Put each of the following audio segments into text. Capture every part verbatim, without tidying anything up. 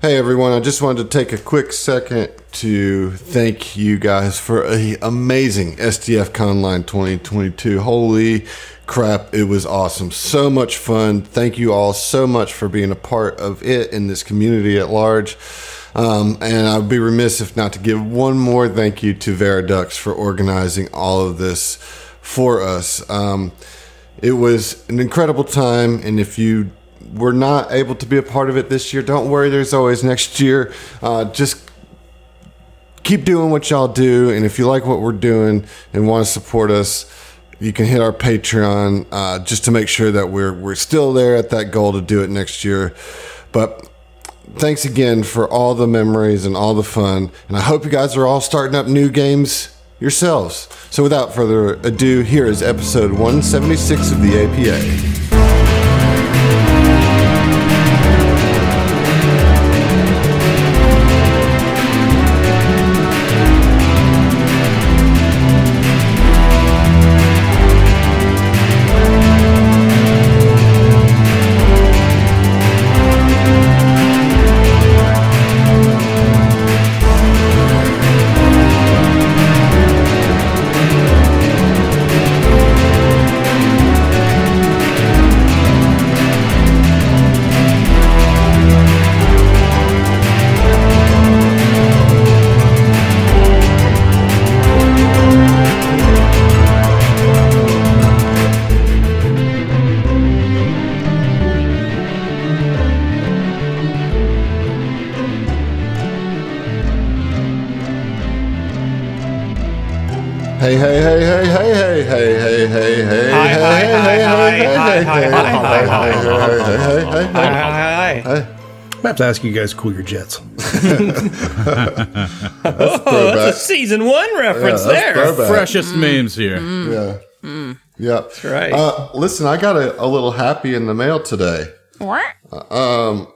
Hey everyone, I just wanted to take a quick second to thank you guys for an amazing S T F Conline twenty twenty-two. Holy crap, it was awesome. So much fun. Thank you all so much for being a part of it in this community at large. Um, and I'd be remiss if not to give one more thank you to Veradux for organizing all of this for us. Um, it was an incredible time, and if you were not able to be a part of it this year, don't worry, there's always next year. Uh, just keep doing what y'all do, and if you like what we're doing and want to support us, you can hit our Patreon uh, just to make sure that we're, we're still there at that goal to do it next year. But thanks again for all the memories and all the fun, and I hope you guys are all starting up new games yourselves. So without further ado, here is episode one seventy-six of the A P A. Hey, hey, hey, hey, hey, hey, hey, hey, hey, hey, hey, hi, hi, hi, hi, hi, hi, hi, hi, hi, hi, hi, hi. I have to ask you guys to cool your jets. Oh, that's a season one reference there. Freshest memes here. Yeah. Yeah. That's right. Listen, I got a little happy in the mail today. What? Um,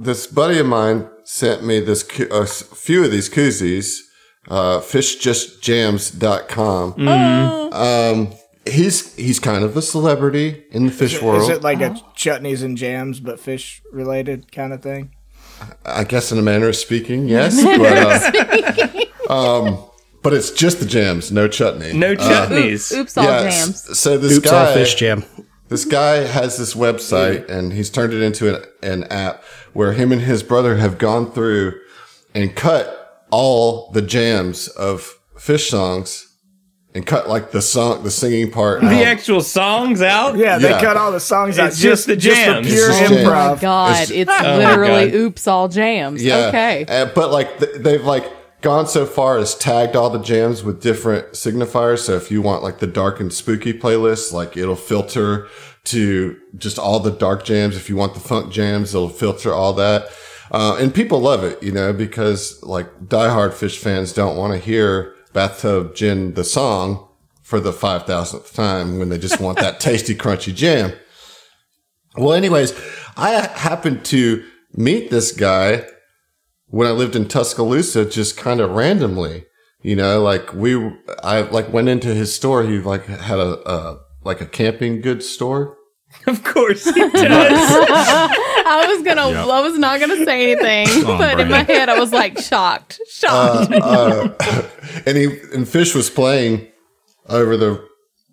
this buddy of mine sent me this a few of these koozies. Uh, Fish just jams dot com. Mm. Um, he's he's kind of a celebrity in the fish is it, world. Is it like oh. a chutneys and jams, but fish related kind of thing? I guess in a manner of speaking, yes. But, uh, um, but it's just the jams, no chutney, no chutneys. Uh, Oops, all yeah, jams. So this Oops guy, all fish jam. This guy has this website, and he's turned it into an, an app where him and his brother have gone through and cut all the jams of fish songs and cut like the song, the singing part, the out. actual songs out. Yeah, yeah, they cut all the songs it's out. Just, just the jams, just the pure improv. Oh my God, it's, it's oh literally God. Oops, all jams. Yeah. Okay, uh, but like th they've like gone so far as tagged all the jams with different signifiers. So if you want like the dark and spooky playlist, like it'll filter to just all the dark jams. If you want the funk jams, it'll filter all that. Uh, and people love it, you know, because like diehard fish fans don't want to hear Bathtub Gin, the song, for the five thousandth time when they just want that tasty, crunchy jam. Well, anyways, I happened to meet this guy when I lived in Tuscaloosa, just kind of randomly, you know, like we, I like went into his store. He like had a, a like a camping goods store. Of course he does. I was gonna. Yep. I was not gonna say anything, oh, but Brad. In my head, I was like shocked, shocked. Uh, uh, and he and Fish was playing over the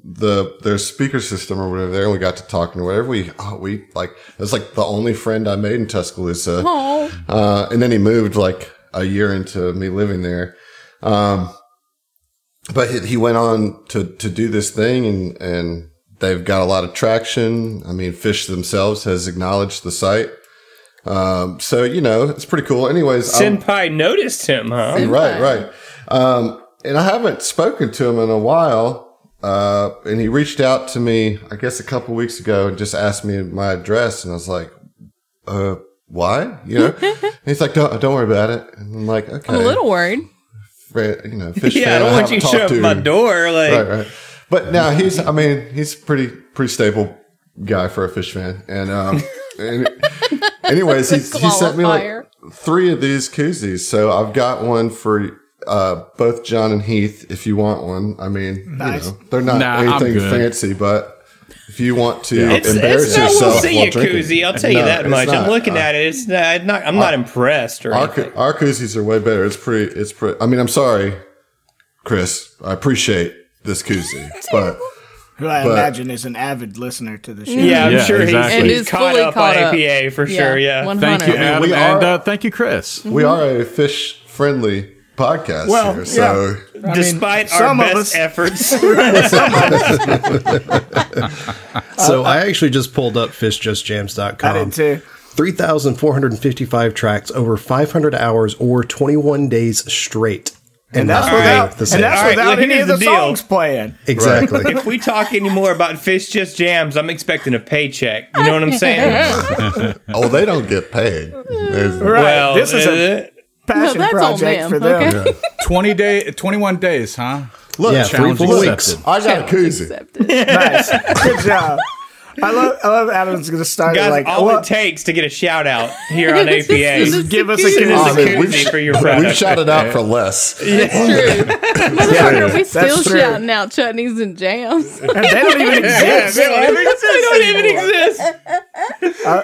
the their speaker system or whatever there, and we got to talking or whatever. We oh, we like that's like the only friend I made in Tuscaloosa. Oh. Uh, and then he moved like a year into me living there. Um, but he, he went on to to do this thing and and. They've got a lot of traction. I mean, Fish themselves has acknowledged the site. Um, so, you know, it's pretty cool. Anyways. Senpai I'm, noticed him, huh? Senpai. Right, right. Um, and I haven't spoken to him in a while. Uh, and he reached out to me, I guess, a couple weeks ago and just asked me my address. And I was like, uh, why? You know? And he's like, don't, don't worry about it. And I'm like, okay. I'm a little worried. You know, Fish yeah, fan, I don't I want you to show up at my door. Like. Right, right. But now he's, I mean, he's pretty, pretty stable guy for a fish fan. And, um, and anyways, he's, he sent me like three of these koozies. So I've got one for, uh, both John and Heath. If you want one, I mean, nice. You know, they're not nah, anything fancy, but If you want to yeah. it's, embarrace it's not yourself, we'll see you koozie. I'll tell you no, that much. Not, I'm looking uh, at it. It's not. not I'm our, not impressed. Or our, our koozies are way better. It's pretty. It's pretty. I mean, I'm sorry, Chris. I appreciate this koozie, but who I but, imagine is an avid listener to the show. Yeah, I'm yeah, sure exactly. he's, he's caught up caught on up. A P A for yeah, sure. Yeah, one hundred. Thank you, Adam, I mean, we are, and uh, thank you, Chris. Mm-hmm. We are a fish-friendly podcast well, here, so yeah. despite I mean, our best us. efforts. So I actually just pulled up fish just jams dot com. I did too. three thousand four hundred fifty-five tracks over five hundred hours or twenty-one days straight. And, and that's without, right. and that's right. without Look, any of the, the songs playing. Exactly. If we talk any more about Fish Just Jams, I'm expecting a paycheck. You know what I'm saying? Oh, they don't get paid. There's, right. Well, this is a... Uh, passion no, project for them. Okay. Yeah. Twenty day, twenty-one days, huh? Look, yeah, three full weeks. I got a koozie. Nice, good job. I love, I love. Adam's gonna start Guys, like all it takes to get a shout out here on A P A. Just give us a koozie, oh, a koozie for your product. We've shouted out for less. It's true. Motherfucker, we still shouting out chutneys and jams. And they don't even exist. They don't even exist. Uh,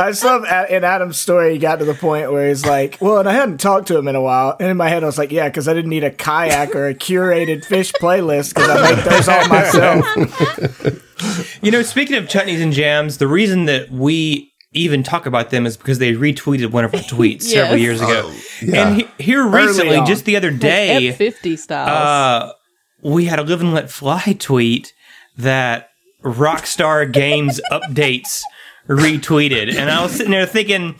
I just love in Adam's story. He got to the point where he's like, "Well," and I hadn't talked to him in a while. And in my head, I was like, "Yeah," because I didn't need a kayak or a curated fish playlist because I make those all myself. You know, speaking of chutneys and jams, the reason that we even talk about them is because they retweeted one of our tweets yes. several years ago. Oh, yeah. And he, here recently, just the other day, like F fifty styles, uh, we had a Live and Let Fly tweet that Rockstar Games updates retweeted. And I was sitting there thinking,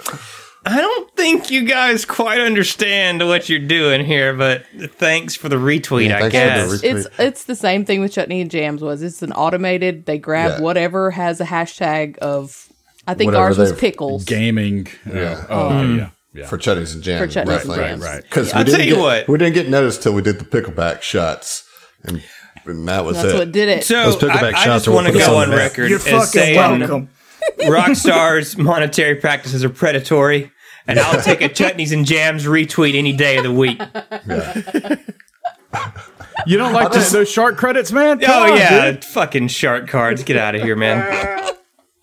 I don't think you guys quite understand what you're doing here, but thanks for the retweet, yeah, I guess. Retweet. It's it's the same thing with Chutney and Jams was. It's an automated, they grab yeah. whatever has a hashtag of, I think whatever ours was pickles. Gaming. Yeah. Oh, um, okay, yeah. Yeah. For Chutneys and Jams. For Chutneys right, and Jams. Right, right. Yeah. I'll tell you get, what. We didn't get noticed till we did the pickleback shots. And, and that was That's it. That's what did it. So Those pickleback I, shots I just want to go on record You're as saying welcome. Rockstar's monetary practices are predatory. And I'll take a Chutneys and Jams retweet any day of the week. Yeah. You don't like just those shark credits, man? Come oh, on, yeah. Dude. Fucking shark cards. Get out of here, man.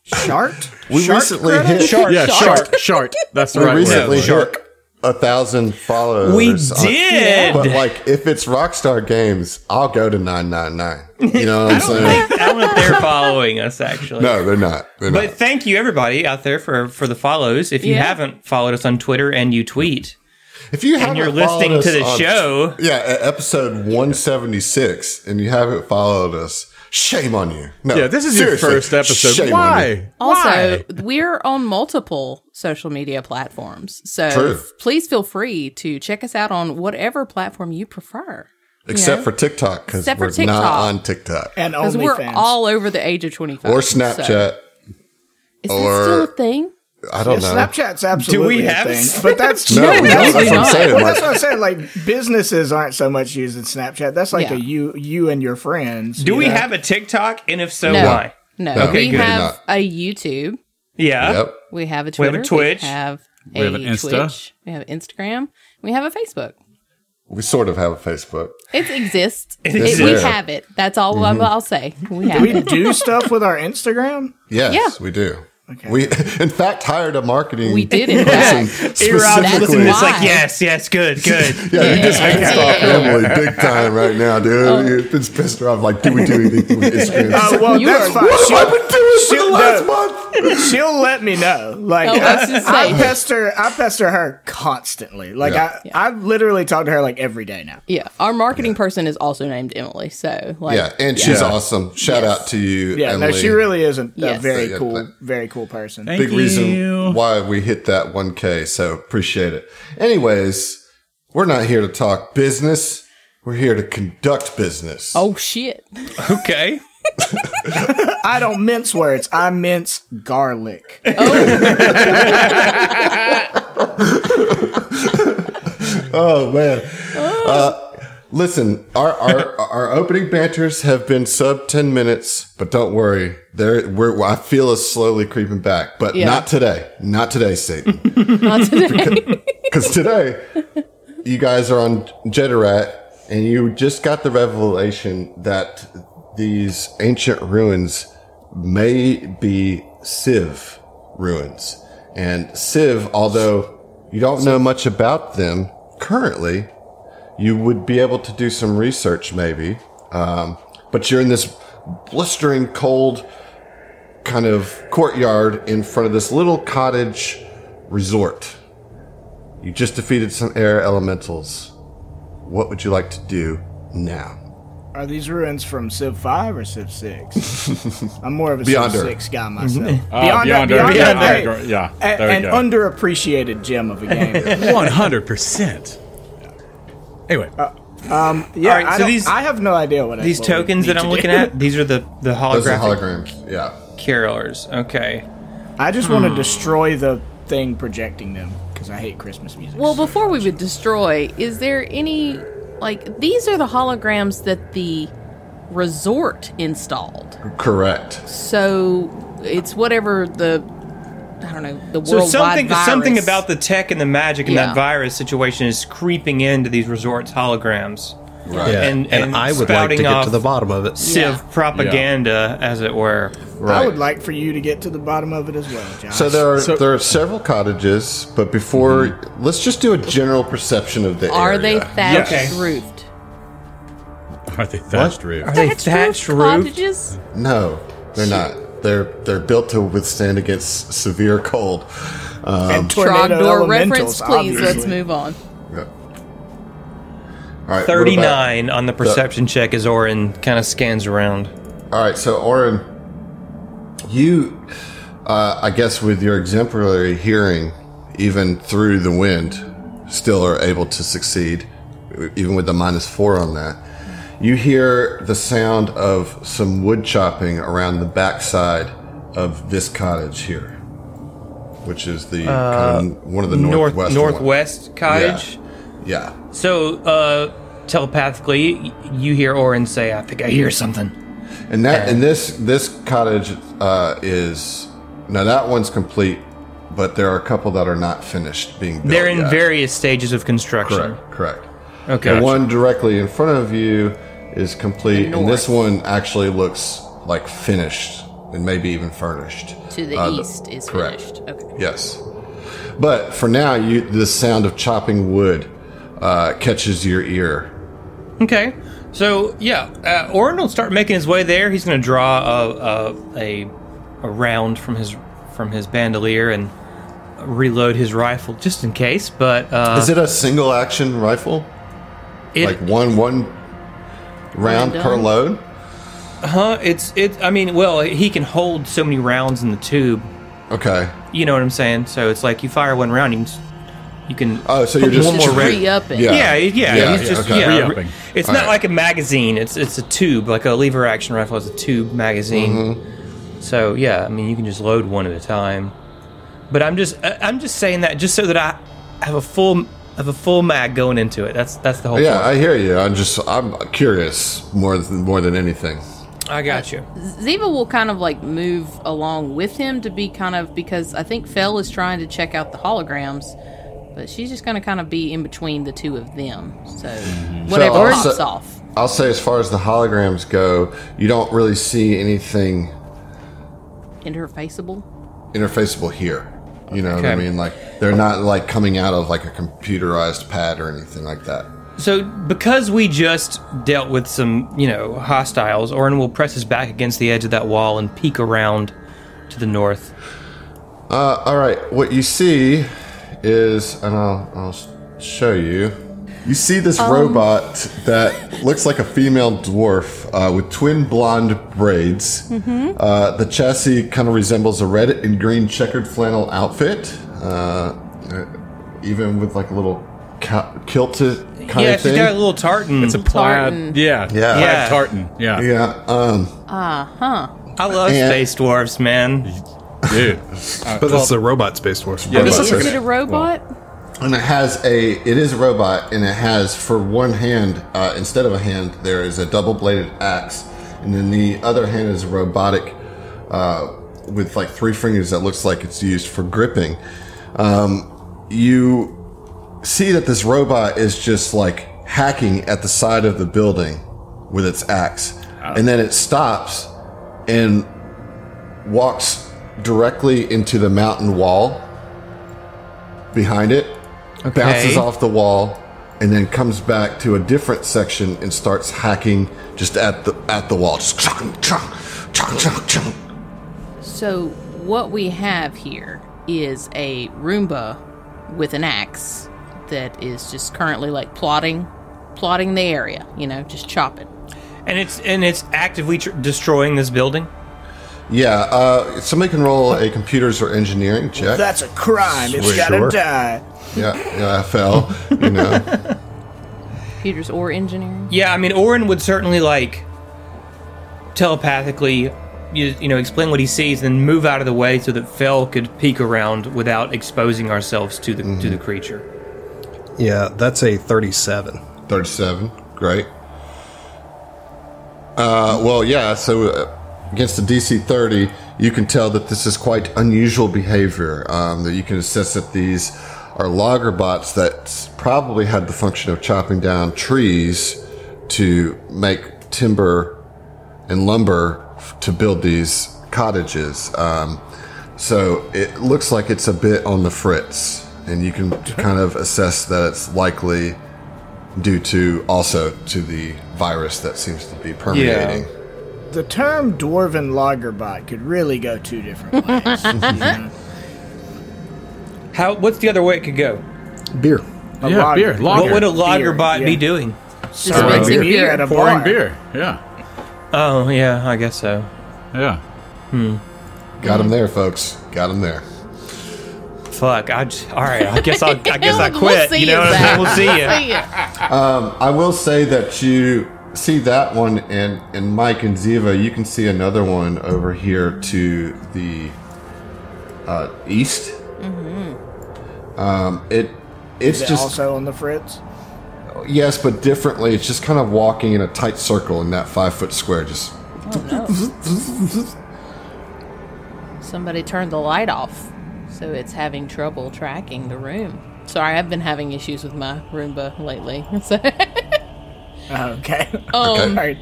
Shark? We shark recently hit shark. Yeah, shark. Shark. That's the right word. We recently yeah. shark. A thousand followers. We did. On, but, like, if it's Rockstar Games, I'll go to nine nine nine. You know what I'm saying? Think, I don't think they're following us, actually. No, they're not. They're but not. Thank you, everybody out there, for, for the follows. If you yeah. haven't followed us on Twitter and you tweet, if you and you're listening to the on, show. Yeah, episode one seventy-six, and you haven't followed us, shame on you. No, yeah, this is your first episode. Shame Why? Also, Why? We're on multiple social media platforms. So True. please feel free to check us out on whatever platform you prefer. Except you know? for TikTok, because we're TikTok. not on TikTok. And OnlyFans. Because we're all over the age of twenty-five. Or Snapchat. So. Is or that still a thing? I don't yeah, know. Snapchat's absolutely Do we have a thing, Snapchat? But that's no. That's, that's, what I'm saying, well, that's what I'm saying. Like businesses aren't so much using Snapchat. That's like yeah. a you, you and your friends. Do you we know? have a TikTok? And if so, no. why? No. no. Okay, we good. have a YouTube. Yeah. Yep. We have a Twitter. We have a Twitch. We have, a we have an Insta. Twitch. We have Instagram. We have a Facebook. We sort of have a Facebook. It exists. It it, we have it. That's all mm-hmm. I'll say. We have. Do we it. do stuff with our Instagram? Yes, yeah. we do. Okay. We, in fact, hired a marketing. We did in person fact. Specifically. It's like yes, yes, good, good. yeah, yeah, you just pissed yeah. off Emily big time right now, dude. Um, you just pissed her off. Like, do we do anything with Instagram? Uh, well, you that's are, fine. What have I been doing for the last know. month? She'll let me know. Like, oh, I, I pester, I pester her constantly. Like, yeah. I, yeah. I literally talk to her like every day now. Yeah, our marketing yeah. person is also named Emily. So, like, yeah, and yeah. she's yeah. awesome. Shout yes. out to you. Yeah, Emily. no, she really is a yes. very cool, very cool. person. Thank Big you. reason why we hit that one K, so appreciate it. Anyways, we're not here to talk business. We're here to conduct business. Oh, shit. Okay. I don't mince words. I mince garlic. Oh, oh man. Oh. Uh, Listen, our, our, our opening banters have been sub ten minutes, but don't worry. There, we're, I feel us slowly creeping back, but yeah. not today. Not today, Satan. Not today. Because today, you guys are on Jedarat, and you just got the revelation that these ancient ruins may be Civ ruins. And Civ, although you don't know much about them currently, you would be able to do some research maybe. Um, but you're in this blistering cold kind of courtyard in front of this little cottage resort. You just defeated some air elementals. What would you like to do now? Are these ruins from Civ five or Civ six? I'm more of a Beyonder. Civ six guy myself. Mm-hmm. uh, Beyonder, Beyonder, Beyonder, Beyonder. Yeah, yeah, there an, an underappreciated gem of a game. one hundred percent. Anyway. Uh, um, yeah, right, I, so these, I have no idea what these I These tokens that I'm to looking do. at, these are the, the holographic holograms. Yeah. Carolers. Okay. I just hmm. want to destroy the thing projecting them because I hate Christmas music. Well, so before much. we would destroy, is there any... Like, these are the holograms that the resort installed. Correct. So it's whatever the, I don't know, the worldwide virus. So something, something about the tech and the magic and yeah. that virus situation is creeping into these resorts' holograms. Right. Yeah. And, and, and I would like to get to the bottom of it. Civ yeah. propaganda, yeah. as it were. Right. I would like for you to get to the bottom of it as well, Josh. So there are, so, there are several cottages, but before... Mm-hmm. Let's just do a general perception of the are area. They thatched yes. roofed? Are they thatched roofed? Are they thatched, thatched roofed cottages? No, they're not. They're, they're built to withstand against severe cold. Um, and Trogdor reference, please. Obviously. Let's move on. Yeah. Right, thirty-nine on the perception the, check as Orin kind of scans around. All right, so Orin, you, uh, I guess with your exemplary hearing, even through the wind, still are able to succeed, even with the minus four on that. You hear the sound of some wood chopping around the backside of this cottage here, which is the uh, kind of one of the north, northwest northwest one. cottage. Yeah. yeah. So, uh... telepathically, you hear Orin say, "I think I hear something." And that, and, and this, this cottage uh, is now that one's complete, but there are a couple that are not finished being built. They're in yet. various stages of construction. Correct. Correct. Okay. The gotcha. one directly in front of you is complete, and this one actually looks like finished and maybe even furnished. To the uh, east the, is correct. finished. Okay. Yes, but for now, you the sound of chopping wood uh, catches your ear. Okay, so yeah, uh, Orin will start making his way there. He's going to draw a, a, a a round from his from his bandolier and reload his rifle just in case. But uh, is it a single action rifle? It, like one one round per load? Huh? It's it. I mean, well, he can hold so many rounds in the tube. Okay. You know what I'm saying? So it's like you fire one round, you can. You can oh, so you're just re-upping. Yeah, yeah, yeah. yeah, he's yeah just, okay. yeah, re-upping. It's All not right. like a magazine. It's it's a tube, like a lever action rifle has a tube magazine. Mm-hmm. So yeah, I mean you can just load one at a time. But I'm just I'm just saying that just so that I have a full have a full mag going into it. That's that's the whole. Yeah, point. I hear you. I'm just I'm curious more than more than anything. I got you. Ziva will kind of like move along with him to be kind of because I think Fel is trying to check out the holograms. But she's just going to kind of be in between the two of them. So whatever so pops say, off. I'll say as far as the holograms go, you don't really see anything... Interfaceable? Interfaceable here. You know okay. what I mean? Like they're not like coming out of like a computerized pad or anything like that. So because we just dealt with some, you know, hostiles, Orin will press his back against the edge of that wall and peek around to the north. Uh, all right. What you see... is, and I'll, I'll show you. You see this um. robot that looks like a female dwarf uh, with twin blonde braids. Mm-hmm. uh, the chassis kind of resembles a red and green checkered flannel outfit, uh, even with like a little kilted kind yeah, of thing. Yeah, she's got a little tartan. It's a plaid. Tartan. Yeah, yeah, yeah. tartan. Yeah, yeah. Um, uh huh. I love and, space dwarves, man. Dude, uh, but well, it's a robot space force. Yeah, is it, is it a robot? And it has a, it is a robot, and it has for one hand, uh, instead of a hand, there is a double-bladed axe, and then the other hand is robotic, uh, with like three fingers that looks like it's used for gripping. Um, you see that this robot is just like hacking at the side of the building with its axe. out. And then it stops and walks directly into the mountain wall behind it, okay. bounces off the wall, and then comes back to a different section and starts hacking just at the at the wall. Just chunk, chunk, chunk, chunk, chunk. So what we have here is a Roomba with an axe that is just currently like plotting, plotting the area. You know, just chopping. And it's and it's actively tr destroying this building. Yeah, uh, somebody can roll a computers or engineering check. Well, that's a crime. It's gotta sure. die. Yeah, yeah, I fell. You know, computers or engineering. Yeah, I mean, Orin would certainly like telepathically, you, you know, explain what he sees, and then move out of the way so that Fel could peek around without exposing ourselves to the mm-hmm. to the creature. Yeah, that's a thirty-seven. Thirty-seven, great. Uh, well, yeah, so. Uh, Against the D C thirty, you can tell that this is quite unusual behavior, um, that you can assess that these are logger bots that probably had the function of chopping down trees to make timber and lumber to build these cottages. Um, so it looks like it's a bit on the fritz, and you can kind of assess that it's likely due to also to the virus that seems to be permeating. Yeah. The term dwarven lagerbot could really go two different ways. Yeah. How? What's the other way it could go? Beer. A yeah, lager. beer. Lager. What would a lagerbot yeah. be doing? Serving beer. beer at a Pouring bar. beer. Yeah. Oh yeah, I guess so. Yeah. Hmm. Got him there, folks. Got him there. Fuck. I. Just, all right. I guess I. I guess I quit. We'll you know. What I mean? We'll see you. um, I will say that you. See that one, and, and Mike and Ziva, you can see another one over here to the uh, east. Mm-hmm. um, it it's Is it just also on the fritz. Yes, but differently. It's just kind of walking in a tight circle in that five foot square. Just oh, no. Somebody turned the light off, so it's having trouble tracking the room. Sorry, I've been having issues with my Roomba lately. So. Okay. Um, okay.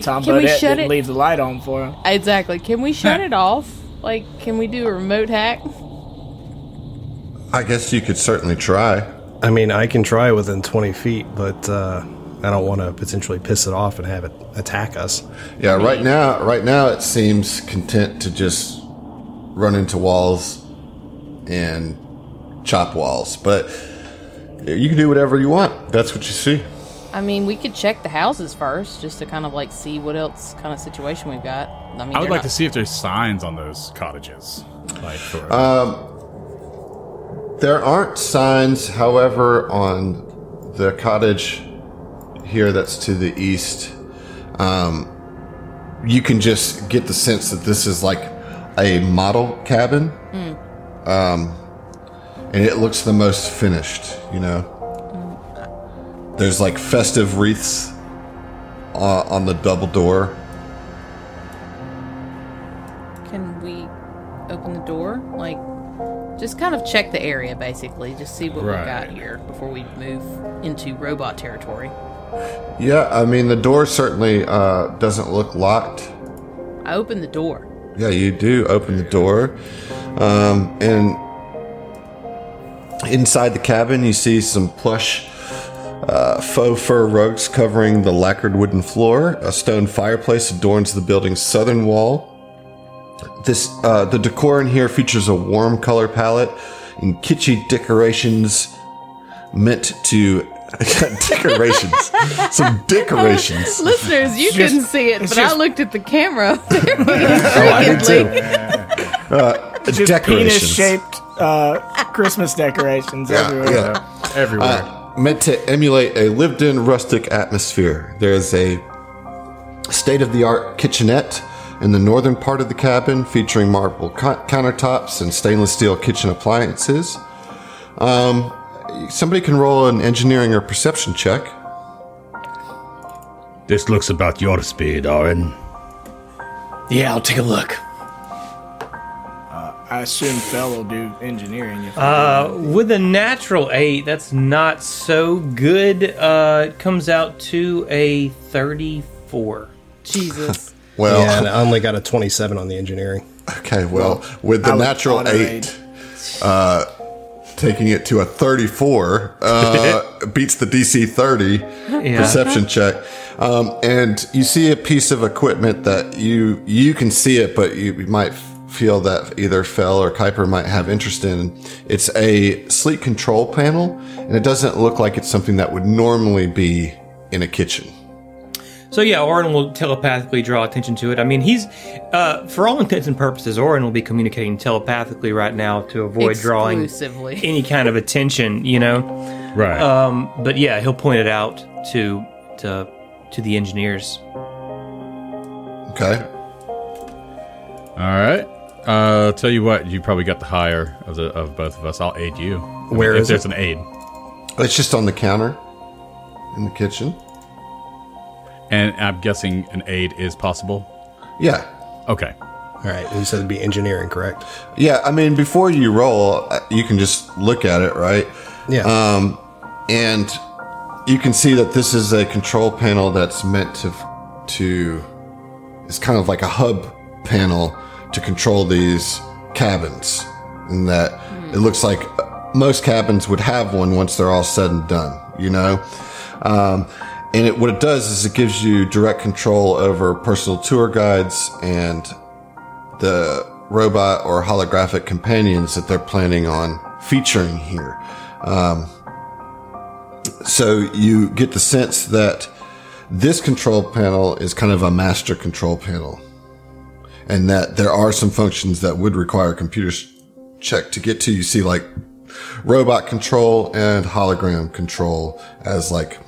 Tom can we shut didn't it? Leave the light on for him. Exactly. Can we shut it off? Like, can we do a remote hack? I guess you could certainly try. I mean, I can try within twenty feet, but uh, I don't want to potentially piss it off and have it attack us. Yeah. I mean, right now, right now, it seems content to just run into walls and chop walls, but. You can do whatever you want. That's what you see. I mean, we could check the houses first, just to kind of like see what else kind of situation we've got. I mean, I would like to see if there's signs on those cottages. Like, for um, there aren't signs, however, on the cottage here that's to the east. Um, you can just get the sense that this is like a model cabin. Mm. Um. And it looks the most finished, you know. There's like festive wreaths uh, on the double door. Can we open the door? Like, just kind of check the area, basically. Just see what right. we've got here before we move into robot territory. Yeah, I mean, the door certainly uh, doesn't look locked. I open the door. Yeah, you do open the door. Um, and... Inside the cabin, you see some plush uh, faux fur rugs covering the lacquered wooden floor. A stone fireplace adorns the building's southern wall. This uh, the decor in here features a warm color palette and kitschy decorations meant to... decorations. Some decorations. Listeners, you couldn't see it, but just... I looked at the camera. Oh, I did too. Uh, decorations. Penis-shaped... Uh, Christmas decorations yeah, everywhere. Yeah. Everywhere. Uh, meant to emulate a lived-in rustic atmosphere. There's a state-of-the-art kitchenette in the northern part of the cabin featuring marble countertops and stainless steel kitchen appliances. Um, somebody can roll an engineering or perception check. This looks about your speed, Orin. Yeah, I'll take a look. I assume Fel will do engineering. If uh, with a natural eight, that's not so good. Uh, it comes out to a thirty four. Jesus. Well, yeah, and I only got a twenty-seven on the engineering. Okay, well, with the natural eight, uh, taking it to a thirty-four uh, beats the D C thirty yeah. perception check. Um, and you see a piece of equipment that you you can see it, but you might feel that either Fell or Kuiper might have interest in. It's a sleek control panel, and it doesn't look like it's something that would normally be in a kitchen. So yeah, Orin will telepathically draw attention to it. I mean, he's, uh, for all intents and purposes, Orin will be communicating telepathically right now to avoid drawing any kind of attention, you know? Right. Um, but yeah, he'll point it out to, to, to the engineers. Okay. All right. Uh, I'll tell you what, you probably got the higher of the, of both of us. I'll aid you. I Where mean, is if there's it? An aid. It's just on the counter in the kitchen. And I'm guessing an aid is possible? Yeah. Okay. All right. You said it'd be engineering, correct? Yeah. I mean, before you roll, you can just look at it, right? Yeah. Um, and you can see that this is a control panel that's meant to, to, it's kind of like a hub panel to control these cabins. And that mm. it looks like most cabins would have one once they're all said and done, you know? Um, And it, what it does is it gives you direct control over personal tour guides and the robot or holographic companions that they're planning on featuring here. Um, so you get the sense that this control panel is kind of a master control panel, and that there are some functions that would require computer check to get to. You see like robot control and hologram control as like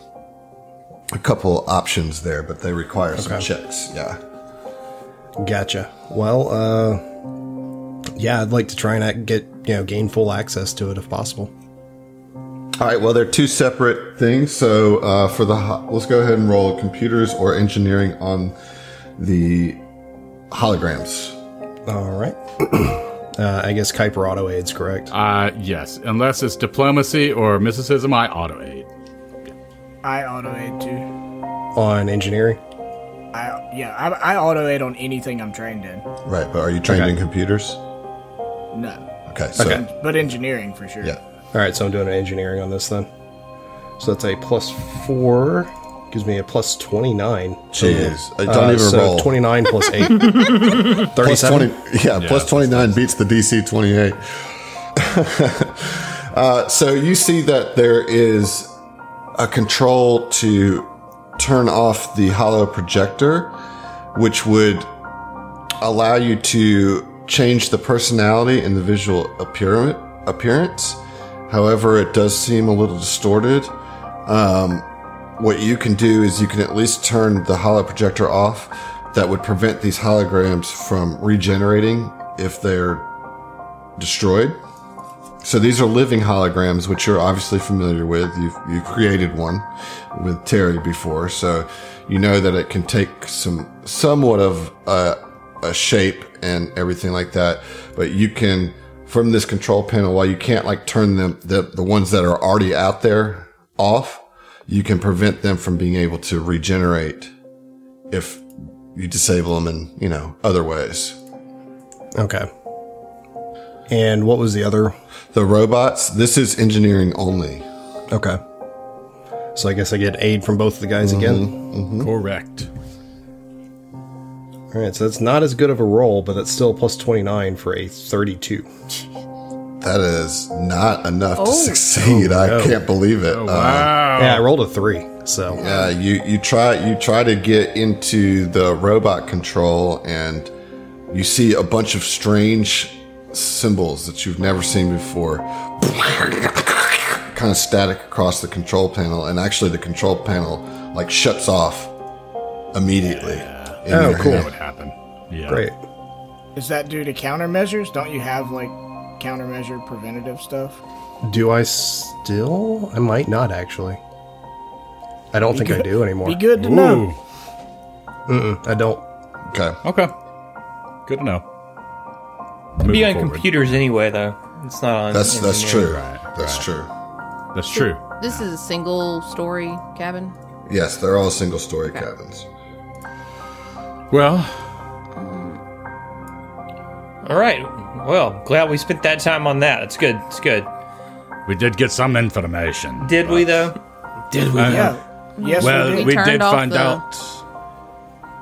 a couple options there, but they require okay. some checks. Yeah. Gotcha. Well, uh, yeah, I'd like to try and get, you know, gain full access to it if possible. All right. Well, they're two separate things. So, uh, for the, let's go ahead and roll computers or engineering on the holograms. All right. uh, I guess Kuiper auto aids, correct? Uh, yes. Unless it's diplomacy or mysticism, I auto aid. I auto aid too. On engineering? I yeah, I, I auto aid on anything I'm trained in. Right, but are you trained okay. in computers? No. Okay, so okay. but engineering for sure. Yeah. All right, so I'm doing an engineering on this then. So that's a plus four, gives me a plus twenty-nine. Jeez, I don't uh, even so roll. twenty-nine plus eight. thirty-seven. Plus twenty, yeah, yeah, plus twenty-nine beats the D C twenty-eight. uh, so you see that there is a control to turn off the holo projector, which would allow you to change the personality and the visual appearance. However, it does seem a little distorted. Um, what you can do is you can at least turn the holo projector off. That would prevent these holograms from regenerating if they're destroyed. So these are living holograms, which you're obviously familiar with. You've, you've created one with Terry before, so you know that it can take some somewhat of a, a shape and everything like that. But you can, from this control panel, while you can't like turn them, the, the ones that are already out there off, you can prevent them from being able to regenerate if you disable them in, you know, other ways. Okay. And what was the other? The robots. This is engineering only. Okay. So I guess I get aid from both of the guys mm-hmm. again? Mm-hmm. Correct. All right, so that's not as good of a roll, but that's still plus twenty-nine for a thirty-two. That is not enough oh. to succeed. Oh, no. I can't believe it. Oh, wow. Uh, yeah, I rolled a three. So yeah, you, you try you try to get into the robot control, and you see a bunch of strange symbols that you've never seen before kind of static across the control panel, and actually the control panel like shuts off immediately. Yeah. Oh, cool. That would happen. Yeah. Great. Is that due to countermeasures? Don't you have like countermeasure preventative stuff? Do I still? I might not actually. I don't be think good. I do anymore. Be good to Ooh. Know. Mm-mm, I don't. Okay. Okay. Good to know. It'd be on forward. Computers anyway, though. It's not on. That's that's true. Right, that's right. true. That's true. That's true. This is a single-story cabin. Yes, they're all single-story okay. cabins. Well. All right. Well, glad we spent that time on that. It's good. It's good. We did get some information. Did we, though? Did we? Uh, yeah. Yes, well, we did. We, we did find the... out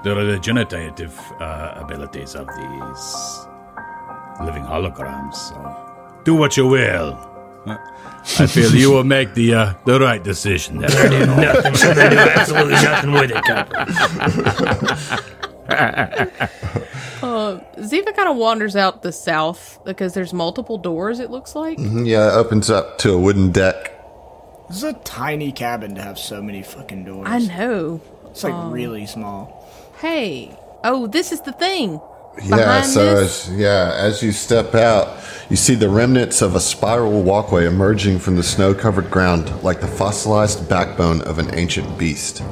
the regenerative uh, abilities of these living holograms. So do what you will. I feel you will make the uh, the right decision. There. They do nothing. They do absolutely nothing with it, Copper. Uh, Ziva kind of wanders out the south because there's multiple doors, it looks like. Mm-hmm, yeah, it opens up to a wooden deck. This is a tiny cabin to have so many fucking doors. I know. It's like um, really small. Hey. Oh, this is the thing. Yeah, Behind so as, yeah, as you step out, you see the remnants of a spiral walkway emerging from the snow-covered ground like the fossilized backbone of an ancient beast.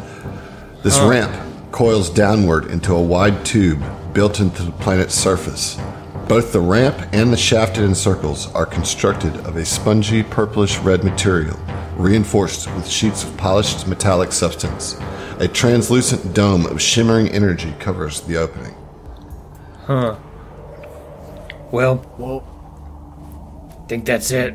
This oh. ramp coils downward into a wide tube built into the planet's surface. Both the ramp and the shaft it encircles are constructed of a spongy purplish-red material, reinforced with sheets of polished metallic substance. A translucent dome of shimmering energy covers the opening. Huh. Well, well, think that's it.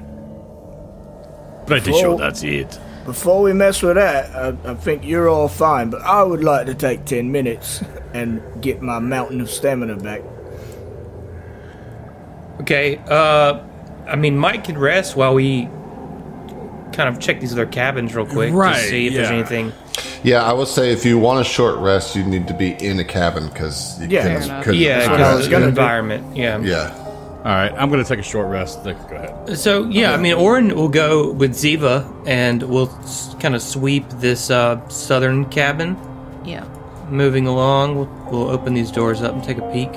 Pretty before, sure that's it. Before we mess with that, I, I think you're all fine, but I would like to take ten minutes and get my mountain of stamina back. Okay, uh, I mean, Mike can rest while we kind of check these other cabins real quick right, to see if yeah. there's anything. Yeah, I would say if you want a short rest, you need to be in a cabin because you yeah, can't. Cause yeah, because it's an environment. Yeah. Yeah. All right, I'm going to take a short rest. Go ahead. So, yeah, okay. I mean, Orin will go with Ziva, and we'll kind of sweep this uh, southern cabin. Yeah. Moving along, we'll, we'll open these doors up and take a peek.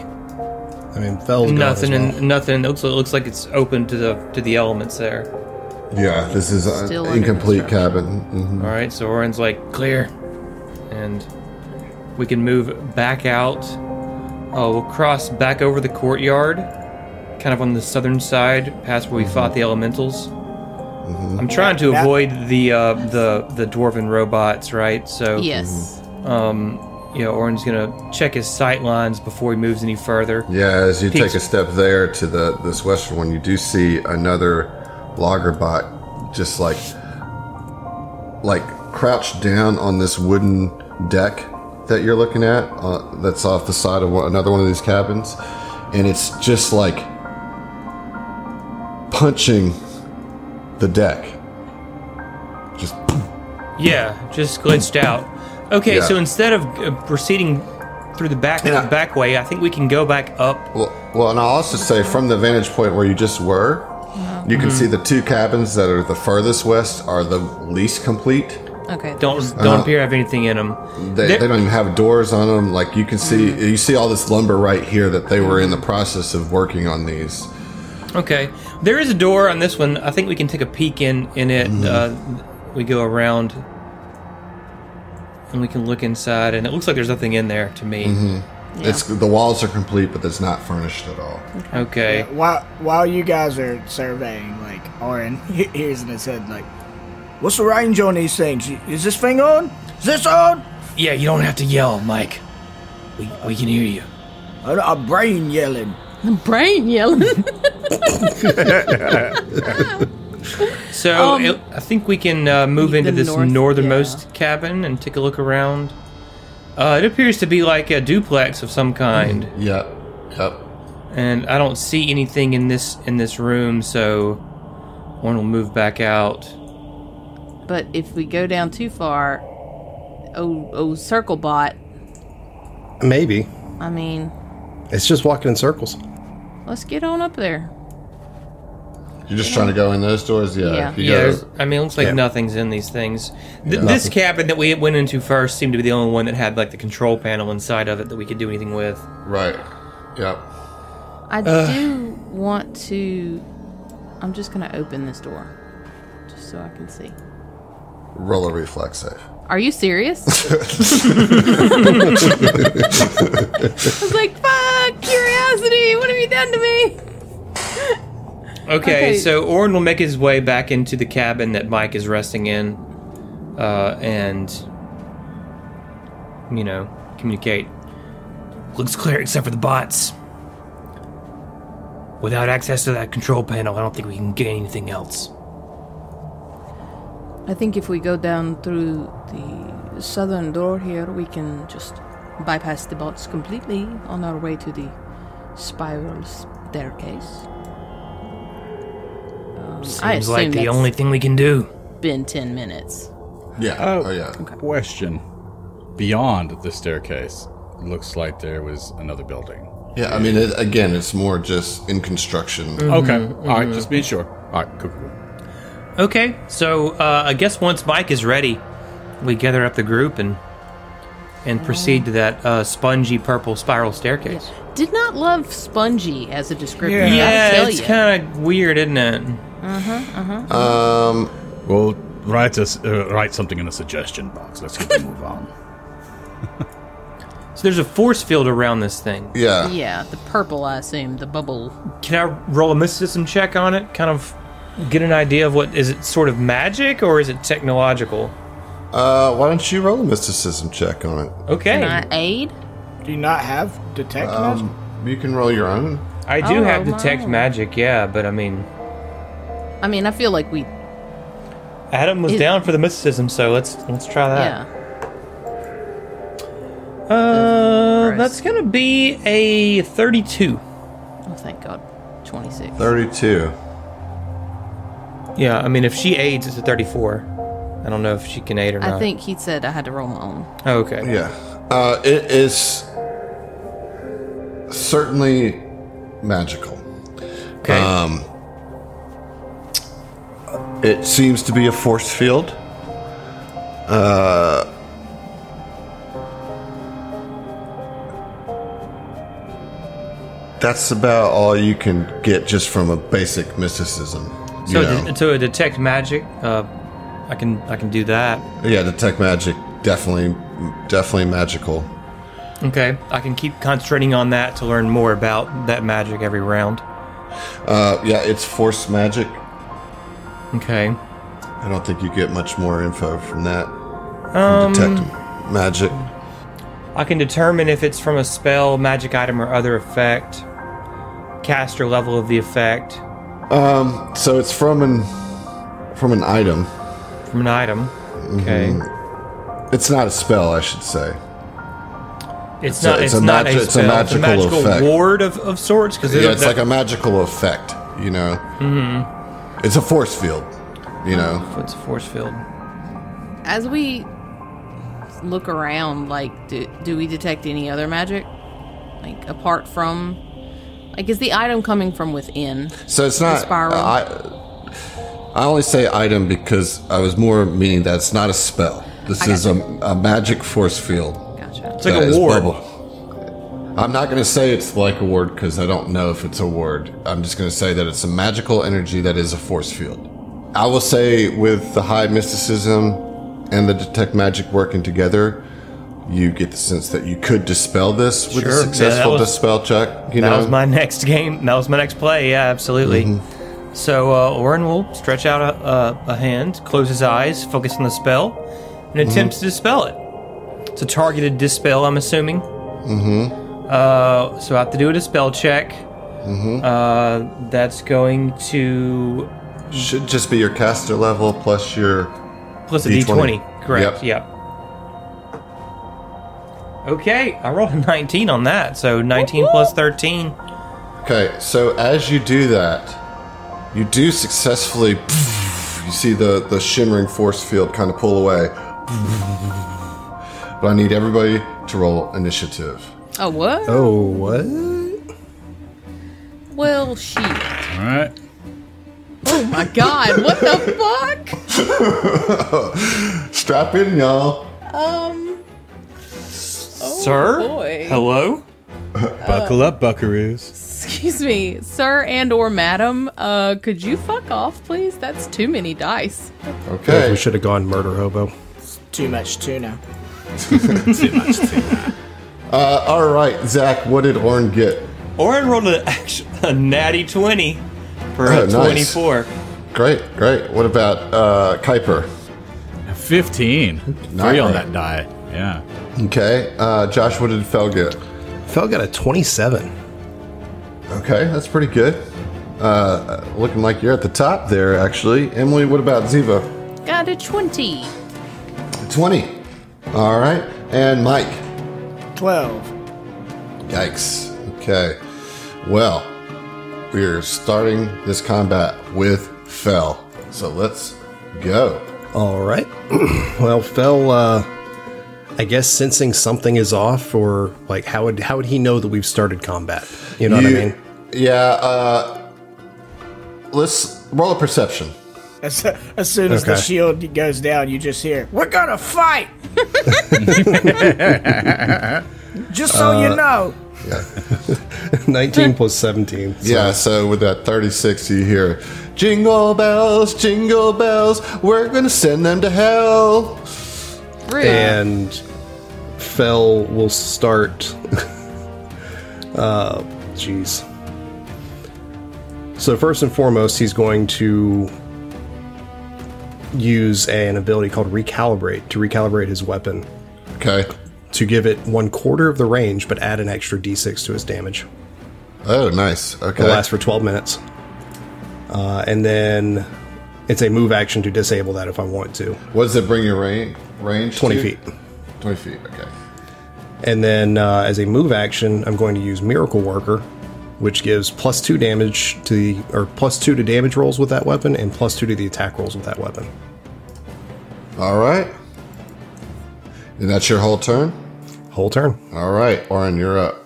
I mean, Fell's nothing. Gone as well. in, nothing. It looks, it looks like it's open to the to the elements there. Yeah, this is an incomplete cabin. Mm-hmm. All right, so Orin's like, clear. And we can move back out. Oh, we'll cross back over the courtyard, kind of on the southern side, past where we mm-hmm. fought the elementals. Mm-hmm. I'm trying to avoid the uh, the the dwarven robots, right? So yes. Um, you know, Orin's gonna check his sight lines before he moves any further. Yeah, as you Peaks. take a step there to the this western one, you do see another Loggerbot just like like crouched down on this wooden deck that you're looking at uh, that's off the side of one, another one of these cabins, and it's just like punching the deck. Just yeah, just glitched out. Okay, yeah. So instead of proceeding through the back yeah. the back way, I think we can go back up. Well, well, and I'll also say from the vantage point where you just were. You can mm-hmm. see the two cabins that are the furthest west are the least complete. Okay. Don't don't uh, appear to have anything in them. They, they don't even have doors on them. Like you can see, mm-hmm. you see all this lumber right here that they were in the process of working on these. Okay. There is a door on this one. I think we can take a peek in in it. Mm-hmm. Uh, we go around and we can look inside, and it looks like there's nothing in there to me. Mm-hmm. Yeah. It's the walls are complete, but it's not furnished at all. Okay. okay. Yeah, while while you guys are surveying, like Orin hears in his head, like, "What's the range on these things? Is this thing on? Is this on?" Yeah, you don't have to yell, Mike. We we can hear you. I'm, I'm brain yelling. I'm brain yelling. so um, it, I think we can uh, move into this north, northernmost yeah. cabin and take a look around. Uh, it appears to be like a duplex of some kind. Mm, yeah. Yep. And I don't see anything in this in this room, so one will move back out. But if we go down too far, oh, oh, circle bot. Maybe. I mean, it's just walking in circles. Let's get on up there. You're just yeah. trying to go in those doors? Yeah. Yeah, if you yeah go, I mean, it looks like yeah. nothing's in these things. Th yeah, this cabin that we went into first seemed to be the only one that had, like, the control panel inside of it that we could do anything with. Right. Yep. I uh, do want to... I'm just going to open this door. Just so I can see. Roll a reflex save. Are you serious? I was like, fuck! Curiosity! What have you done to me? Okay, okay, so Orin will make his way back into the cabin that Mike is resting in, uh, and, you know, communicate. Looks clear except for the bots. Without access to that control panel, I don't think we can get anything else. I think if we go down through the southern door here, we can just bypass the bots completely on our way to the spiral staircase. Um, Seems like the only thing we can do. Been ten minutes. Yeah. Oh, oh yeah. Okay. Question. Beyond the staircase, it looks like there was another building. Yeah, I mean, it, again, it's more just in construction. Mm-hmm, okay. Mm-hmm. All right, just be sure. All right, cool, cool. Okay, so uh, I guess once Mike is ready, we gather up the group and and oh. proceed to that uh, spongy purple spiral staircase. Yeah. Did not love spongy as a descriptor. Yeah, yeah it's kind of weird, isn't it? Uh-huh, uh-huh. Um, well, write, us, uh, write something in the suggestion box. Let's get move on. So there's a force field around this thing. Yeah. Yeah, the purple, I assume, the bubble. Can I roll a mysticism check on it? Kind of get an idea of what, is it sort of magic or is it technological? Uh, why don't you roll a mysticism check on it? Okay. Can I aid? Do you not have detect um, magic? You can roll your own. I do oh, have detect magic, yeah, but I mean... I mean, I feel like we... Adam was down for the mysticism, so let's let's try that. Yeah. Uh, that's gonna be a thirty-two. Oh, thank God. twenty-six. thirty-two. Yeah, I mean, if she aids, it's a thirty-four. I don't know if she can aid or not. I think he said I had to roll my own. Oh, okay. Yeah. Uh, it is certainly magical. Okay. Um, it seems to be a force field. Uh... That's about all you can get just from a basic mysticism. So, de so detect magic, uh, I can I can do that. Yeah, detect magic, definitely, definitely magical. Okay, I can keep concentrating on that to learn more about that magic every round. Uh, yeah, it's force magic. Okay. I don't think you get much more info from that. Um, from detect magic. I can determine if it's from a spell, magic item, or other effect. Caster level of the effect. Um, so it's from an from an item. From an item. Okay. Mm-hmm. It's not a spell, I should say. It's, it's not. A, it's, it's not a spell. It's a magical, it's a magical effect. ward of, of sorts. Because yeah, it's like a magical effect. You know. Mm-hmm. It's a force field. You know. Oh, it's a force field. As we look around, like, do, do we detect any other magic? Like, apart from... Like, is the item coming from within? So it's not... Spiral? Uh, I, I only say item because I was more meaning that it's not a spell. This is a, a magic force field. Gotcha. It's like a ward. Bubble. I'm not going to say it's like a ward because I don't know if it's a ward. I'm just going to say that it's a magical energy that is a force field. I will say with the high mysticism... and the detect magic working together, you get the sense that you could dispel this with sure. a successful yeah, was, dispel check. You that know? was my next game. That was my next play. Yeah, absolutely. Mm-hmm. So uh, Orin will stretch out a, a, a hand, close his eyes, focus on the spell, and attempts mm-hmm. to dispel it. It's a targeted dispel, I'm assuming. Mm-hmm. Uh, so I have to do a dispel check. Mm-hmm. Uh, that's going to... Should just be your caster level plus your... Plus a D twenty, D twenty. Correct, yep. yep. Okay, I rolled a nineteen on that, so nineteen Woo-hoo! Plus thirteen. Okay, so as you do that, you do successfully, pff, you see the, the shimmering force field kind of pull away. But I need everybody to roll initiative. Oh, what? Oh, what? Well, shit. All right. Oh my God, what the fuck? Strap in, y'all. Um. Oh sir? Boy. Hello? Uh, Buckle up, buckaroos. Excuse me, sir and or madam, uh, could you fuck off, please? That's too many dice. Okay. We should have gone murder hobo. It's too much tuna. Too much tuna. Uh, alright, Zach, what did Orin get? Orin rolled a, a natty twenty. For oh, twenty-four. Nice. Great, great. What about uh, Kuiper? fifteen. Nine. Three on that die. Yeah. Okay. Uh, Josh, what did Fel get? Fell got a twenty-seven. Okay, that's pretty good. Uh, looking like you're at the top there, actually. Emily, what about Ziva? Got a twenty. twenty. All right. And Mike? twelve. Yikes. Okay. Well, we're starting this combat with Fel. So let's go. All right. Well, Fel, uh, I guess sensing something is off, or like how would how would he know that we've started combat? You know you, what I mean? Yeah. Uh, let's roll a perception. As, as soon as okay. the shield goes down, you just hear, "We're gonna fight!" Just so uh, you know. Yeah. nineteen plus seventeen. So. Yeah, so with that thirty-six, you hear, "Jingle bells, jingle bells, we're gonna send them to hell." Really? And Fel will start. uh, jeez. So first and foremost, he's going to use an ability called Recalibrate to recalibrate his weapon. Okay. To give it one quarter of the range, but add an extra d six to his damage. Oh, nice. Okay. It'll last for twelve minutes. Uh, and then it's a move action to disable that if I want to. What does it bring your range? range twenty to? feet. twenty feet, okay. And then uh, as a move action, I'm going to use Miracle Worker, which gives plus two damage to the, or plus two to damage rolls with that weapon, and plus two to the attack rolls with that weapon. All right, and that's your whole turn. Whole turn. All right, Orin, you're up.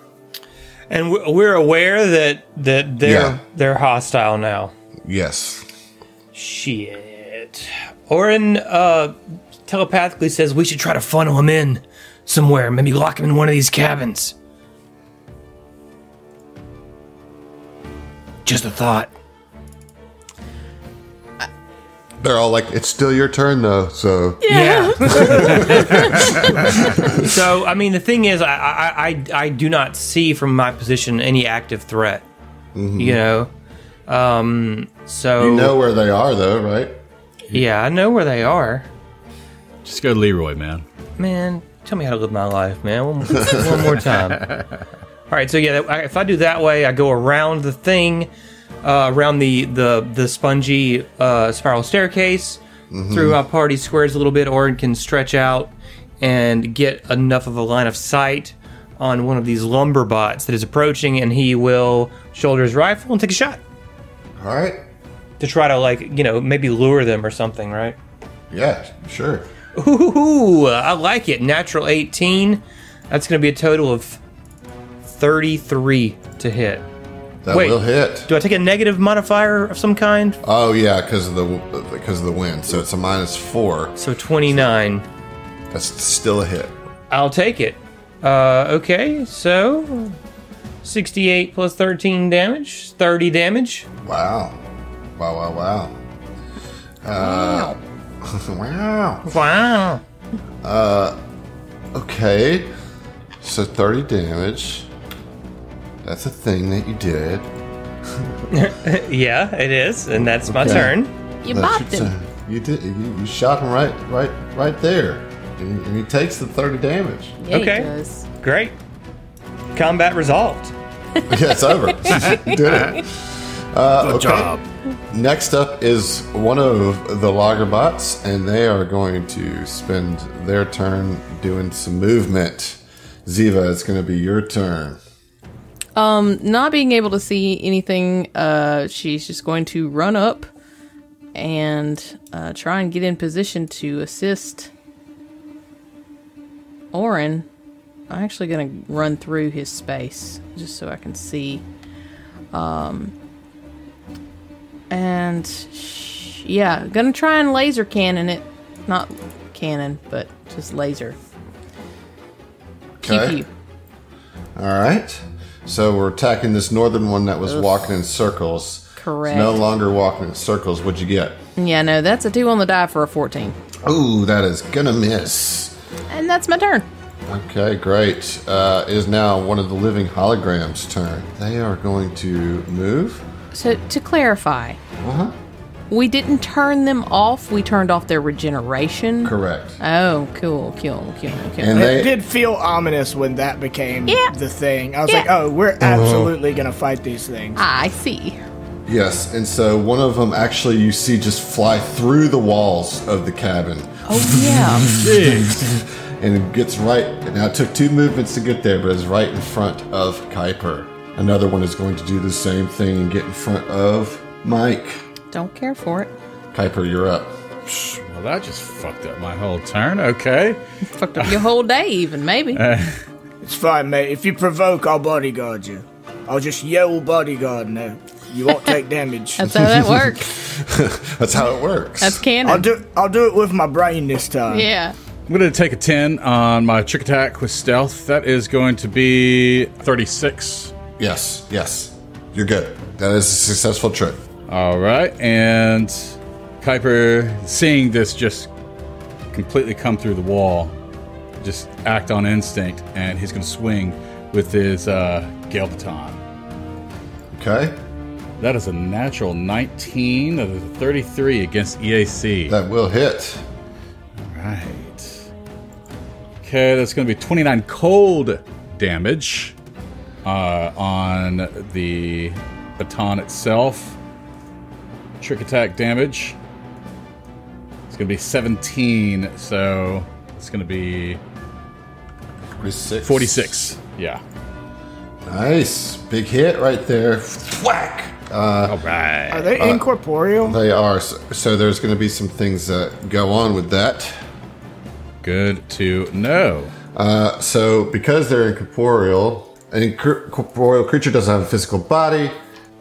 And we're aware that that they're yeah. they're hostile now. Yes. Shit. Orin uh, telepathically says we should try to funnel him in somewhere. Maybe lock him in one of these cabins. Just a thought. They're all like, "It's still your turn, though." So yeah. yeah. So I mean, the thing is, I, I I I do not see from my position any active threat. Mm-hmm. You know, um, so you know where they are, though, right? Yeah, I know where they are. Just go to Leroy, man. Man, tell me how to live my life, man. One, one more time. All right, so yeah, if I do that way, I go around the thing, uh, around the the the spongy uh, spiral staircase, mm-hmm. through our party squares a little bit. Orin can stretch out and get enough of a line of sight on one of these lumber bots that is approaching, and he will shoulder his rifle and take a shot. All right. To try to, like, you know, maybe lure them or something, right? Yeah, sure. Ooh, I like it. Natural eighteen. That's going to be a total of thirty-three to hit. That Wait, will hit. Do I take a negative modifier of some kind? Oh yeah, because of the because of the wind. So it's a minus four. So twenty-nine. That's still a hit. I'll take it. Uh, okay, so sixty-eight plus thirteen damage, thirty damage. Wow! Wow! Wow! Wow! Uh, wow! Wow! Uh, okay, so thirty damage. That's a thing that you did. Yeah, it is, and that's my okay. turn. You that's bopped him. You did. You, you shot him right, right, right there, and, and he takes the thirty damage. Yeah, okay, he does. Great. Combat resolved. Yeah, it's over. Did it. Uh, Good okay. job. Next up is one of the logger bots, and they are going to spend their turn doing some movement. Ziva, it's going to be your turn. Um, not being able to see anything, uh, she's just going to run up and uh, try and get in position to assist Orin. I'm actually going to run through his space just so I can see. Um, and sh yeah, going to try and laser cannon it. Not cannon, but just laser. Okay. Pew, pew. All right. So we're attacking this northern one that was Oof. walking in circles. Correct. It's no longer walking in circles. What'd you get? Yeah, no, that's a two on the die for a fourteen. Ooh, that is gonna miss. And that's my turn. Okay, great. Uh, it is now one of the living holograms' turn. They are going to move. So to clarify, uh-huh. We didn't turn them off. We turned off their regeneration. Correct. Oh, cool, cool, cool, cool. And they, it did feel ominous when that became yeah, the thing. I was yeah. like, oh, we're absolutely uh-huh. going to fight these things. I see. Yes, and so one of them actually you see just fly through the walls of the cabin. Oh, yeah. And it gets right... Now, it took two movements to get there, but it's right in front of Kuiper. Another one is going to do the same thing and get in front of Mike. Don't care for it. Kuiper, you're up. Well, that just fucked up my whole turn, okay. Fucked up your whole day, even, maybe. Uh, it's fine, mate. If you provoke, I'll bodyguard you. I'll just yell bodyguard now. You won't take damage. That's how that works. That's how it works. That's canon. I'll do, I'll do it with my brain this time. Yeah. I'm going to take a ten on my trick attack with stealth. That is going to be thirty-six. Yes, yes. You're good. That is a successful trick. All right. And Kuiper, seeing this just completely come through the wall, just act on instinct, and he's going to swing with his uh, Gale Baton. Okay. That is a natural nineteen. That is a thirty-three against E A C. That will hit. All right. Okay, that's going to be twenty-nine cold damage uh, on the baton itself. Trick attack damage. It's going to be seventeen, so it's going to be forty-six. forty-six, yeah. Nice. Big hit right there. Whack! Uh, All right. Are they incorporeal? Uh, they are. So, so there's going to be some things that go on with that. Good to know. Uh, so, because they're incorporeal, an incorporeal creature doesn't have a physical body.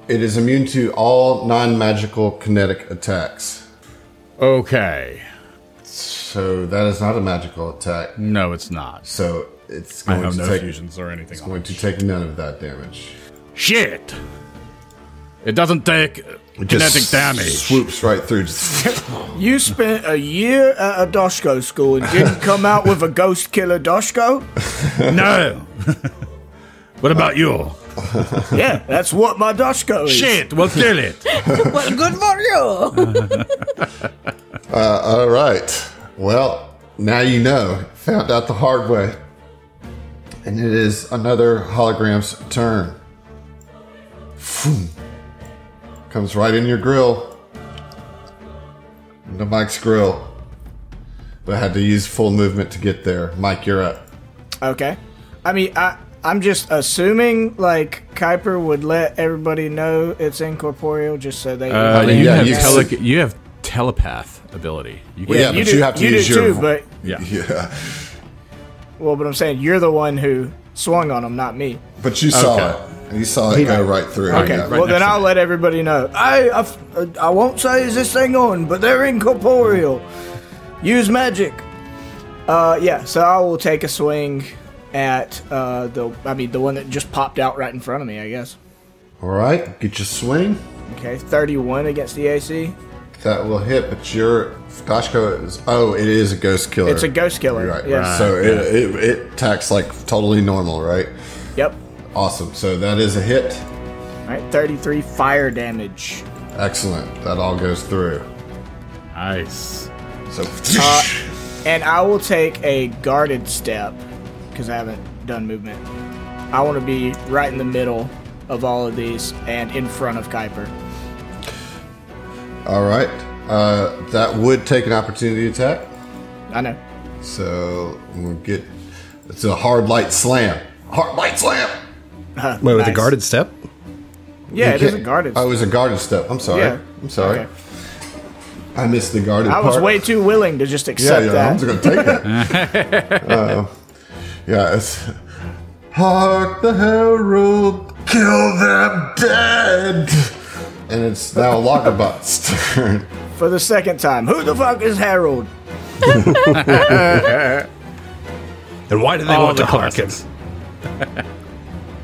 It is immune to all non-magical kinetic attacks. Okay. So that is not a magical attack. No, it's not. So it's going I have to no take fusions or anything. It's going to take none of that damage. Shit! It doesn't take. It kinetic just damage swoops right through. You spent a year at a Doshko school and didn't come out with a ghost killer Doshko? No. What about you? Yeah, that's what my Doshko is. Shit, we'll kill it. Well, good for you. uh, all right. Well, now you know. Found out the hard way. And it is another hologram's turn. Comes right in your grill. Into Mike's grill. But I had to use full movement to get there. Mike, you're up. Okay. I mean, I, I'm just assuming, like, Kuiper would let everybody know it's incorporeal just so they... Uh, you, yeah, have you, tele you have telepath ability. You can yeah, yeah, but you, do, you have to you use do your... Too, but yeah. yeah. Well, but I'm saying you're the one who swung on him, not me. But you saw okay. it. You saw it go right through. Okay, right well then I'll let everybody know. I, I, I won't say is this thing on, but they're incorporeal. Use magic. Uh, yeah, so I will take a swing at uh, the, I mean, the one that just popped out right in front of me, I guess. All right, get your swing. Okay, thirty-one against the A C. That will hit, but your Doshko is, oh, it is a ghost killer. It's a ghost killer. Right, yeah. right. So yeah. it, it, it attacks like totally normal, right? Yep. Awesome. So that is a hit. All right, thirty-three fire damage. Excellent. That all goes through. Nice. So, uh, and I will take a guarded step because I haven't done movement. I want to be right in the middle of all of these and in front of Kuiper. All right. Uh, that would take an opportunity attack. I know. So we'll get. It's a hard light slam. Hard light slam. Huh, Wait, nice. With a guarded step? Yeah, it is a guarded step. Oh, it was a guarded step. I'm sorry. Yeah. I'm sorry. Okay. I missed the guarded I part. I was way too willing to just accept yeah, yeah, that. I was going to take that. uh, yeah, it's... Hark the Herald, kill them dead! And it's now Logabot's turn. For the second time, who the fuck is Harold? And why do they All want the to hark him?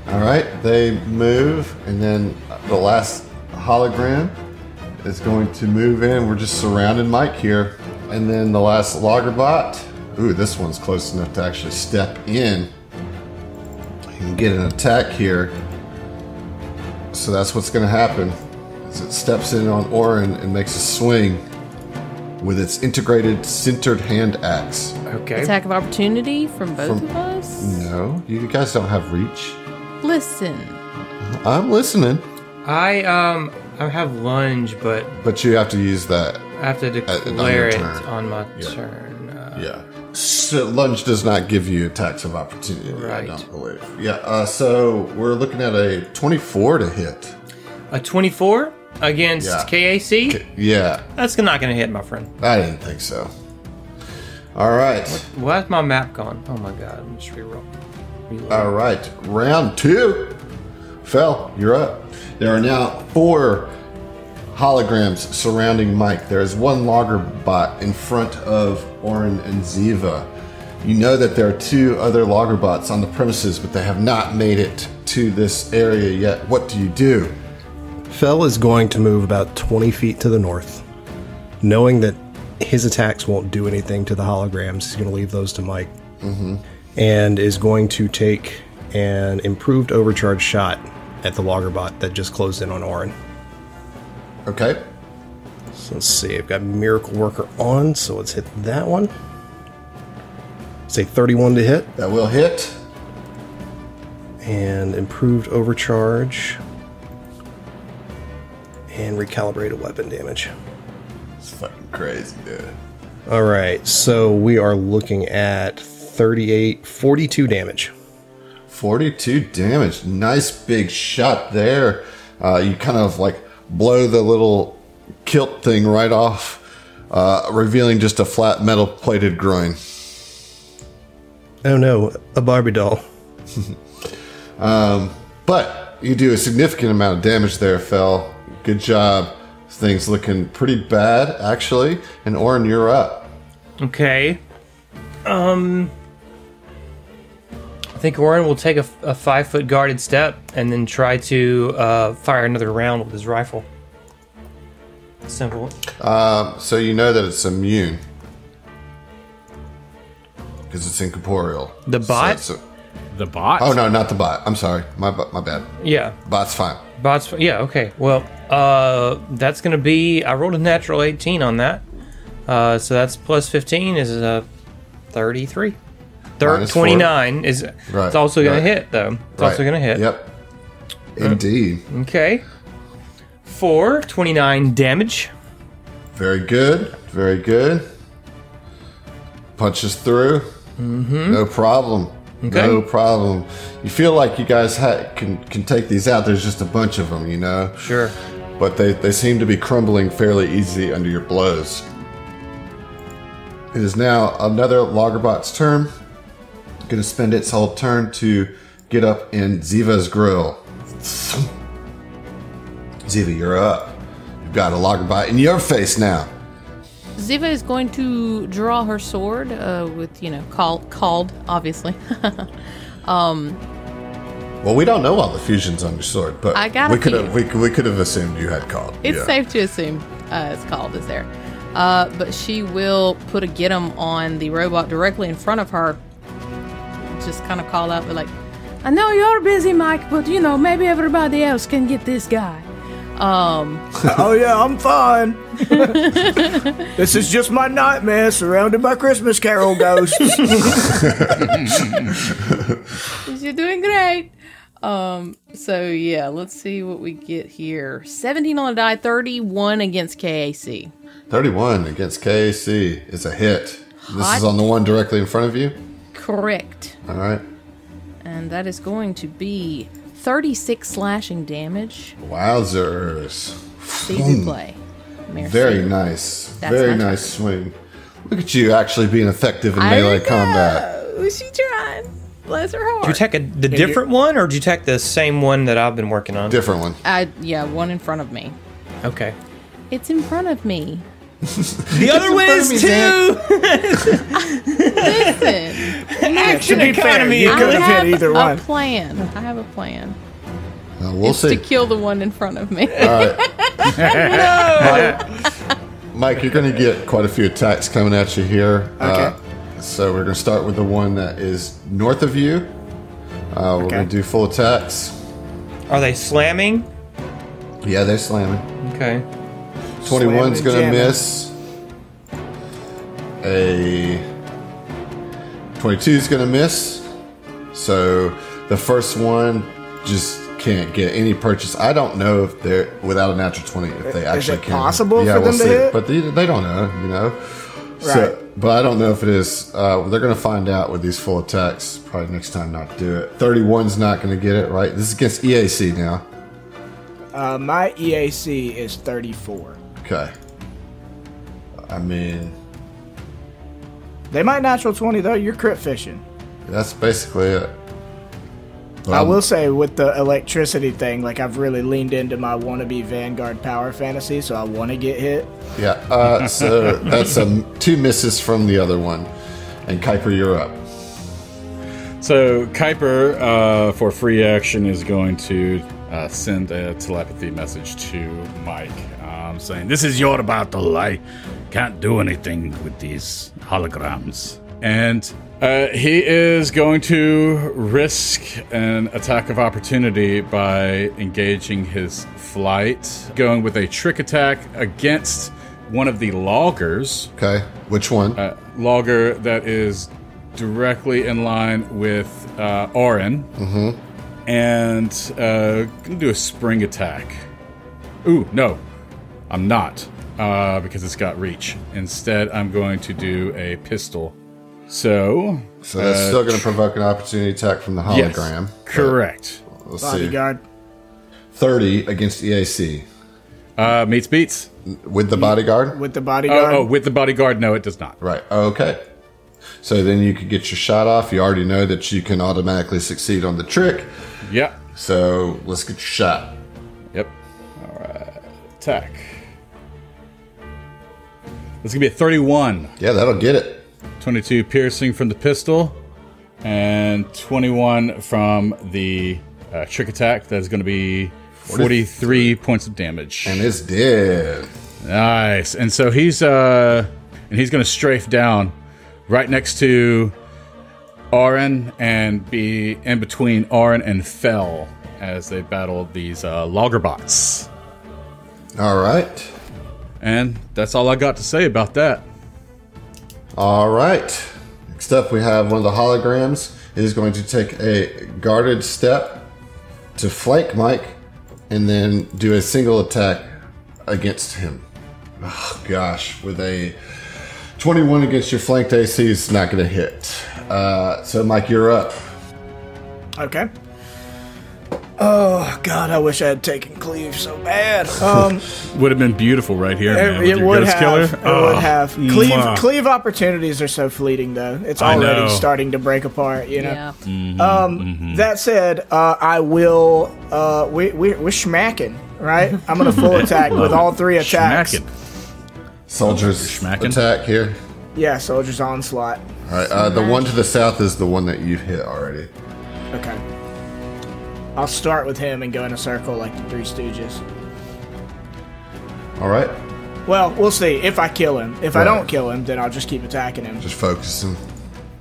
All right, they move, and then the last hologram is going to move in. We're just surrounding Mike here. And then the last Loggerbot. Ooh, this one's close enough to actually step in and get an attack here. So that's what's going to happen. So it steps in on Orin and makes a swing with its integrated sintered hand axe. Okay. Attack of opportunity from both from, of us? No. You guys don't have reach. Listen. I'm listening. I um I have lunge, but... But you have to use that. I have to declare it on my yeah. turn. Uh, yeah. So lunge does not give you attacks of opportunity, right. I don't believe. Yeah, uh, so we're looking at a twenty-four to hit. A twenty-four? Against yeah. K A C? K- yeah. That's not going to hit, my friend. I didn't think so. All right. Why is my map gone? Oh, my God. I'm just reroll. Reload. All right. Round two. Fel, you're up. There are now four holograms surrounding Mike. There is one logger bot in front of Orin and Ziva. You know that there are two other logger bots on the premises, but they have not made it to this area yet. What do you do? Fel is going to move about twenty feet to the north. Knowing that his attacks won't do anything to the holograms, he's going to leave those to Mike. Mm-hmm. And is going to take an improved overcharge shot at the logger bot that just closed in on Orin. Okay. So let's see. I've got Miracle Worker on, so let's hit that one. Say thirty-one to hit. That will hit. And improved overcharge. And recalibrated weapon damage. It's fucking crazy, dude. All right, so we are looking at thirty-eight, forty-two damage. forty-two damage. Nice big shot there. Uh, you kind of like blow the little kilt thing right off, uh, revealing just a flat metal plated groin. Oh no, a Barbie doll. um, but you do a significant amount of damage there, Fel. Good job. Things looking pretty bad, actually. And Orin, you're up. Okay. Um, I think Orin will take a, a five-foot guarded step and then try to uh, fire another round with his rifle. Simple. Uh, so you know that it's immune. Because it's incorporeal. The bot? So a, the bot? Oh, no, not the bot. I'm sorry. My, my bad. Yeah. Bot's fine. Bots, yeah, okay. Well, uh, that's going to be... I rolled a natural eighteen on that. Uh, so that's plus fifteen is a thirty-three. Thir- twenty-nine forty. Is... Right, it's also going right. to hit, though. It's right. also going to hit. Yep. Indeed. Uh, okay. four, twenty-nine damage. Very good. Very good. Punches through. Mm-hmm. No problem. Okay. No problem. You feel like you guys ha- can can take these out. There's just a bunch of them, you know? Sure. But they, they seem to be crumbling fairly easy under your blows. It is now another Loggerbot's turn. Gonna spend its whole turn to get up in Ziva's grill. Ziva, you're up. You've got a Loggerbot in your face now. Ziva is going to draw her sword, uh, with, you know, call, called, obviously. um, well, we don't know all the fusions on your sword, but I got we could have we, we could have assumed you had called. It's yeah. safe to assume uh, it's called is there. Uh, but she will put a get 'em on the robot directly in front of her. Just kind of call out, but like, I know you're busy, Mike, but, you know, maybe everybody else can get this guy. Um, oh yeah, I'm fine. This is just my nightmare surrounded by Christmas Carol ghosts. You're doing great. Um, so yeah, let's see what we get here. seventeen on the die, thirty-one against K A C. thirty-one against K A C is a hit. Hot. This is on the one directly in front of you? Correct. All right. And that is going to be thirty-six slashing damage. Wowzers. Easy play. Merci. Very nice. That's Very nice swing. Look at you actually being effective in I melee know. combat. Was she trying? Bless her heart. Did you take a, the Did different you? one, or did you take the same one that I've been working on? Different one. I, yeah, one in front of me. Okay. It's in front of me. The other one is two. Listen, action economy. You could have hit either a one. Plan. I have a plan. Uh, we'll it's see. To kill the one in front of me. All right. No. Mike, Mike, you're going to get quite a few attacks coming at you here. Okay. Uh, so we're going to start with the one that is north of you. Uh, we're okay. going to do full attacks. Are they slamming? Yeah, they're slamming. Okay. twenty-one's gonna miss. A twenty-two's gonna miss. So the first one just can't get any purchase. I don't know if they're without a natural twenty if they actually can. Is it possible yeah, for we'll them see. to hit? But they, they don't know, you know. Right. So, but I don't know if it is. Uh, they're gonna find out with these full attacks. Probably next time not to do it. thirty-one's not gonna get it right. This is against E A C now. Uh, my E A C is thirty-four. Okay. I mean, they might natural twenty though. You're crit fishing. That's basically it. Well, I will say with the electricity thing, like I've really leaned into my wannabe Vanguard power fantasy, so I want to get hit. Yeah. Uh, so that's um, two misses from the other one, and Kuiper, you're up. So Kuiper, uh, for free action, is going to uh, send a telepathy message to Mike, um, saying, "This is your battle. I can't do anything with these holograms." And uh, he is going to risk an attack of opportunity by engaging his flight, going with a trick attack against one of the loggers. Okay, which one? Uh, logger that is directly in line with uh, Orin. Mm-hmm. And uh, gonna do a spring attack. Ooh, no, I'm not, uh, because it's got reach. Instead, I'm going to do a pistol. So, so that's uh, still going to provoke an opportunity attack from the hologram. Yes, correct. We'll bodyguard. See. thirty against E A C. Uh, meets beats. With the bodyguard? With the bodyguard. Oh, oh, with the bodyguard, no, it does not. Right. Okay. So then you could get your shot off. You already know that you can automatically succeed on the trick. Yep. So let's get your shot. Yep. All right. Attack. That's going to be a thirty-one. Yeah, that'll get it. twenty-two piercing from the pistol, and twenty-one from the uh, trick attack. That's going to be forty-three points of damage. And it's dead. Nice. And so he's uh, and he's going to strafe down right next to Orin and be in between Orin and Fell as they battle these uh, logger bots. All right. And that's all I got to say about that. All right. Next up, we have one of the holograms. It is going to take a guarded step to flank Mike and then do a single attack against him. Oh, gosh. With a twenty-one against your flanked A C, it's not going to hit. Uh, so, Mike, you're up. Okay. Oh, God, I wish I had taken Cleave so bad. Um, would have been beautiful right here, it, man. It would have. It oh. would have. Cleave, Cleave opportunities are so fleeting, though. It's already starting to break apart, you know? Yeah. Mm-hmm, um, mm-hmm. That said, uh, I will... Uh, we, we, we're schmacking, right? I'm going to full attack with all three attacks. Schmacking. Soldiers schmacking. Attack here. Yeah, Soldier's Onslaught. All right, uh, the one to the south is the one that you've hit already. Okay. I'll start with him and go in a circle like the Three Stooges. All right. Well, we'll see if I kill him. If right. I don't kill him, then I'll just keep attacking him. Just focus him.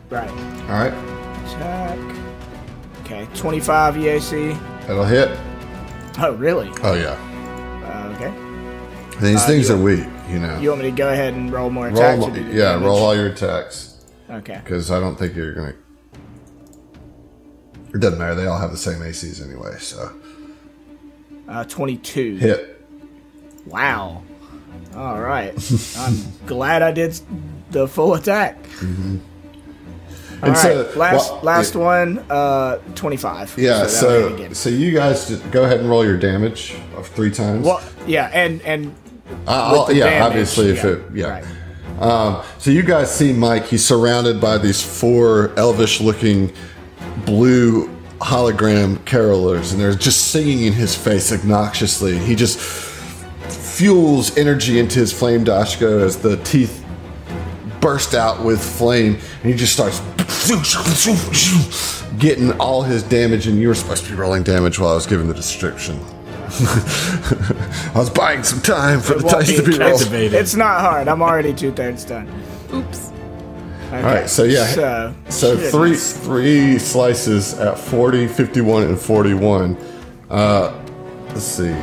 Right. All right. Attack. Okay, twenty-five E A C. That'll hit. Oh, really? Oh, yeah. Uh, okay. These uh, things are weak, you know. You want me to go ahead and roll more attacks? Roll, yeah, damage? Roll all your attacks. Okay. Because I don't think you're going to... It doesn't matter. They all have the same A Cs anyway, so. Uh, twenty-two. Hit. Wow. All right. I'm glad I did the full attack. Mm-hmm. All and right. So, last well, last it, one, uh, twenty-five. Yeah, so so, so you guys just go ahead and roll your damage of three times. Well, yeah, and... and I'll, yeah, damage, obviously. Yeah, if it, yeah. Right. Um, so you guys see Mike. He's surrounded by these four elvish-looking... blue hologram carolers, and they're just singing in his face obnoxiously. He just fuels energy into his flame Doshko as the teeth burst out with flame, and he just starts getting all his damage. And you were supposed to be rolling damage while I was giving the description. I was buying some time for it the dice to be rolled. It's not hard. I'm already two-thirds done. Oops. Okay. All right, so yeah, so, so three three slices at forty, fifty-one, and forty-one. Uh, let's see.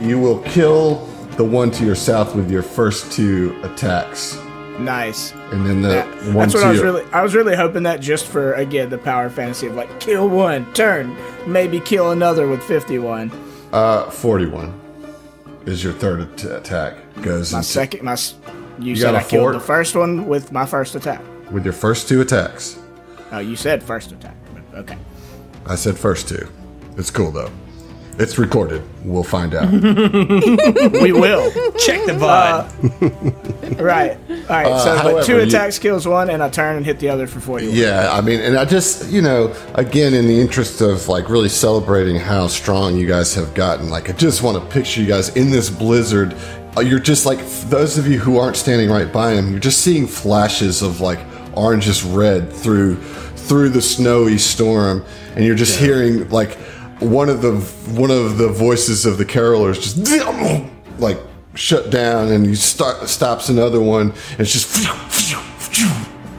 You will kill the one to your south with your first two attacks. Nice. And then the that, one that's what I was really I was really hoping that just for again the power fantasy of like kill one, turn, maybe kill another with fifty-one. Uh, forty-one is your third attack. Goes my second. My you, you said I killed the first one with my first attack. With your first two attacks. Oh, you said first attack. Okay. I said first two. It's cool though. It's recorded. We'll find out. We will. Check the V O D. Uh, right. All right. Uh, so however, like two attacks you, kills one, and I turn and hit the other for forty-one. Yeah. I mean, and I just, you know, again, in the interest of, like, really celebrating how strong you guys have gotten, like, I just want to picture you guys in this blizzard. You're just, like, those of you who aren't standing right by him, you're just seeing flashes of, like, orangish red through, through the snowy storm, and you're just yeah. hearing, like... One of the one of the voices of the carolers just like shut down, and he start, stops another one. And it's just,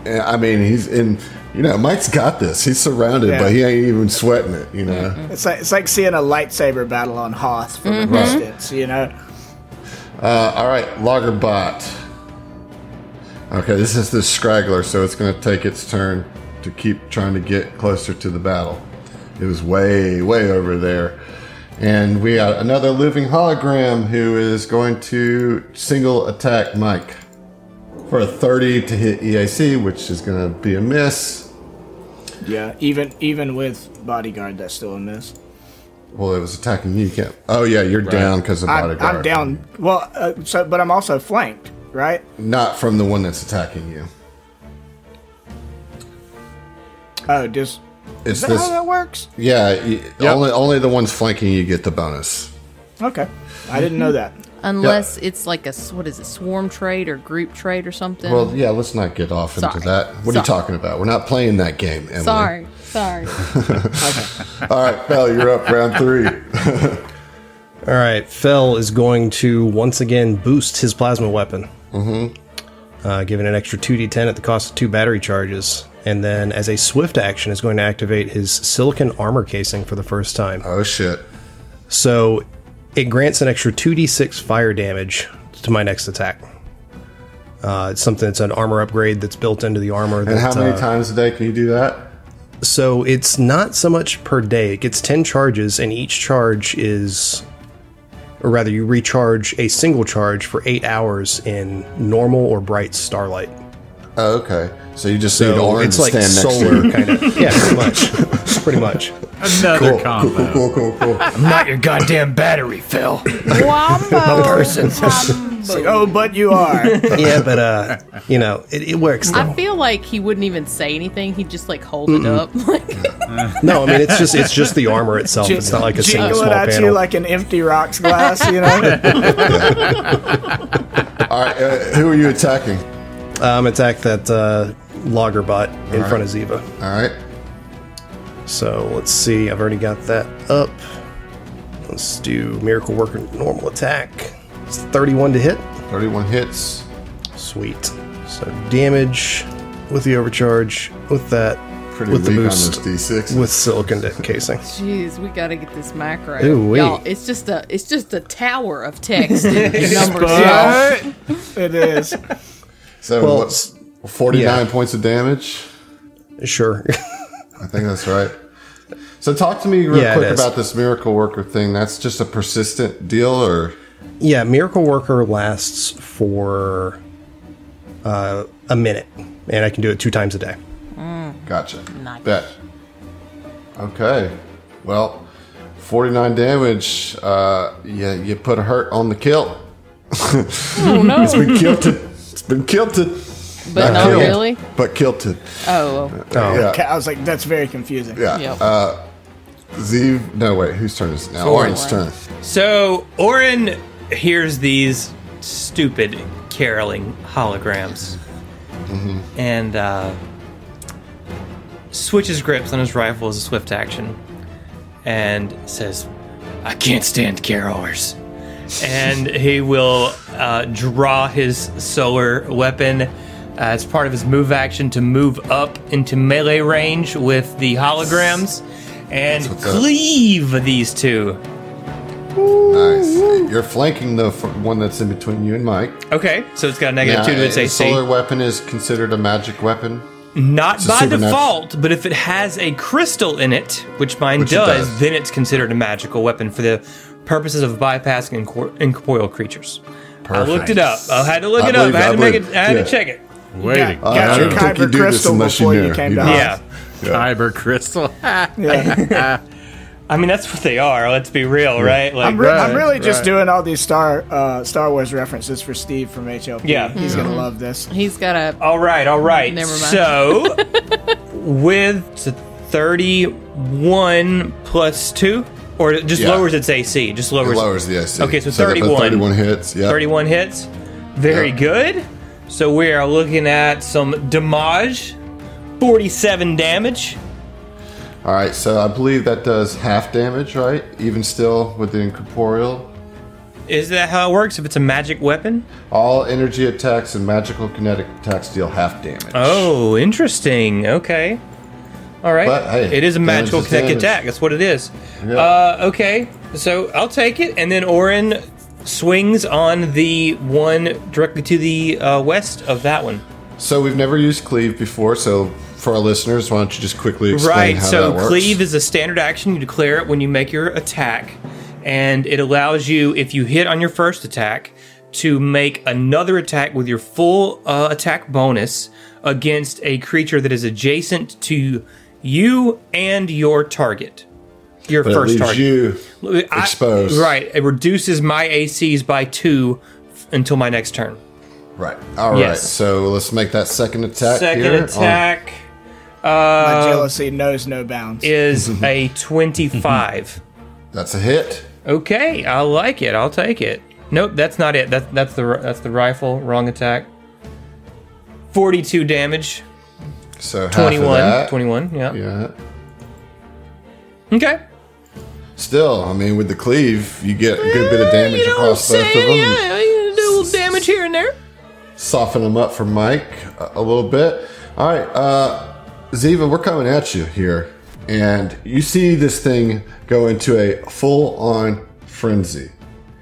and, I mean, he's in. You know, Mike's got this. He's surrounded, yeah. but he ain't even sweating it. You know, it's like it's like seeing a lightsaber battle on Hoth from mm-hmm. a distance. You know. Uh, all right, Lagerbot. Okay, this is the Scraggler, so it's going to take its turn to keep trying to get closer to the battle. It was way, way over there. And we got another living hologram who is going to single attack Mike for a thirty to hit E A C, which is going to be a miss. Yeah, even even with bodyguard, that's still a miss. Well, it was attacking you. You can't. Oh, yeah, you're right. down because of bodyguard. I'm, I'm down. Well, uh, so, but I'm also flanked, right? Not from the one that's attacking you. Oh, just... It's Is that this, how that works? Yeah, you, yep. only only the ones flanking you get the bonus. Okay, I didn't know that. Unless yeah. it's like a what is it, swarm trade or group trade or something. Well, yeah, let's not get off sorry. into that. What sorry. are you talking about? We're not playing that game, Emily. Sorry, sorry. Okay. All right, Fel, you're up. Round three. All right, Fel is going to once again boost his plasma weapon, mm-hmm. uh, giving an extra two d ten at the cost of two battery charges. And then, as a swift action, is going to activate his silicon armor casing for the first time. Oh, shit. So, it grants an extra two d six fire damage to my next attack. Uh, it's something that's an armor upgrade that's built into the armor. That, and how many uh, times a day can you do that? So, it's not so much per day. It gets ten charges, and each charge is... Or rather, you recharge a single charge for eight hours in normal or bright starlight. Oh, okay. So you just so need orange to like stand solar next to it. It's like solar, kind of. Yeah, pretty much. Pretty much. Another cool, combo. Cool, cool, cool, cool. I'm not your goddamn battery, Phil. Wombo. My person. Like, oh, but you are. Yeah, but, uh, you know, it, it works, though. I feel like he wouldn't even say anything. He'd just, like, hold mm-mm. it up. Like no, I mean, it's just it's just the armor itself. Just, it's not like a single small panel. Jingle it at you like an empty rocks glass, you know? All right, uh, who are you attacking? Um, attack that uh, Lagerbot in right. front of Ziva. Alright. So, let's see. I've already got that up. Let's do Miracle Worker normal attack. It's thirty-one to hit. thirty-one hits. Sweet. So, damage with the overcharge, with that, pretty with the boost, on this D six. With silicon casing. Jeez, we gotta get this macro. Ooh, y'all, it's just a it's just a tower of text and numbers. It is. So well, what, forty-nine yeah. points of damage? Sure. I think that's right. So talk to me real yeah, quick about this Miracle Worker thing. That's just a persistent deal, or? Yeah, Miracle Worker lasts for uh, a minute, and I can do it two times a day. Mm. Gotcha. Nice. Bet. Okay. Well, forty-nine damage. Uh, yeah, you put a hurt on the kill. Oh, no. It's been killed to Been kilted. But not, not killed, really? But kilted. Oh. Well. oh. Yeah. I was like, that's very confusing. Yeah. Yep. Uh, Z, no, wait. Whose turn is it now? So Orin's turn. So, Orin hears these stupid caroling holograms mm-hmm. and uh, switches grips on his rifle as a swift action and says, I can't stand carolers. And he will uh, draw his solar weapon uh, as part of his move action to move up into melee range with the holograms and cleave these two. Nice. You're flanking the one that's in between you and Mike. Okay, so it's got a negative now, two to its A C. Solar weapon is considered a magic weapon. Not by default, but if it has a crystal in it, which mine which does, it does, then it's considered a magical weapon for the purposes of bypassing incorp incorporeal creatures. Perfect. I looked it up. I had to look I it believe, up. I had I to believe, make it. I had yeah. to check it. Wait, yeah. got, got your Kyber crystal you before you, you came you to Hoth. Yeah. yeah, Kyber crystal. yeah. I mean, that's what they are. Let's be real, right? Like, I'm, re right, I'm really just right. doing all these Star uh, Star Wars references for Steve from H L P. Yeah, he's mm-hmm. gonna love this. He's gotta. All right, all right. Never mind. So, with thirty-one plus two, or it just yeah. lowers its A C. Just lowers. It lowers the A C. Okay, so, so thirty-one. Thirty-one hits. Yeah. Thirty-one hits. Very yeah. good. So we are looking at some damage. Forty-seven damage. All right, so I believe that does half damage, right? Even still with the incorporeal? Is that how it works if it's a magic weapon? All energy attacks and magical kinetic attacks deal half damage. Oh, interesting. Okay. All right. But, hey, it is a magical is kinetic damage. attack. That's what it is. Yep. Uh, okay, so I'll take it. And then Orin swings on the one directly to the uh, west of that one. So we've never used cleave before, so... For our listeners, why don't you just quickly explain right, how so that works? Right, so cleave is a standard action. You declare it when you make your attack, and it allows you, if you hit on your first attack, to make another attack with your full uh, attack bonus against a creature that is adjacent to you and your target. Your but first it leaves target. you I, exposed. Right, it reduces my A Cs by two until my next turn. Right, all right, yes. so let's make that second attack second here. Second attack. On Uh, My jealousy knows no bounds. Is a twenty-five. That's a hit. Okay, I like it. I'll take it. Nope, that's not it. That's that's the that's the rifle. Wrong attack. Forty-two damage. So twenty-one. Half of that. Twenty-one. Yeah. Yeah. Okay. Still, I mean, with the cleave, you get a good bit of damage you know across both of them. Yeah, you do a little damage here and there. Soften them up for Mike a, a little bit. All right. Uh, Ziva, we're coming at you here, and you see this thing go into a full-on frenzy,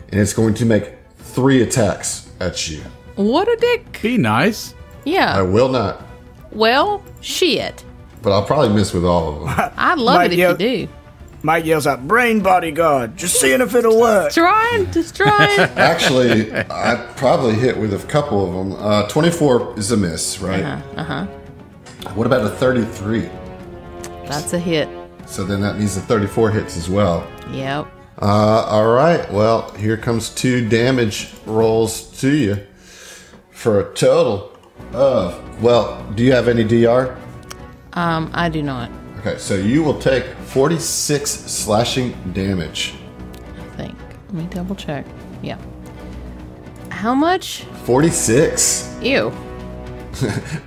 and it's going to make three attacks at you. What a dick. Be nice. Yeah. I will not. Well, shit. But I'll probably miss with all of them. I'd love Mike it if you do. Mike yells out, brain bodyguard, just seeing if it'll work. Trying, just trying. Actually, I probably hit with a couple of them. Uh, twenty-four is a miss, right? Uh-huh. Uh-huh. What about a thirty-three? That's a hit. So then that means the thirty-four hits as well. Yep. Uh, all right. Well, here comes two damage rolls to you for a total of... Well, do you have any D R? Um, I do not. Okay, so you will take forty-six slashing damage. I think. Let me double check. Yeah. How much? forty-six. Ew.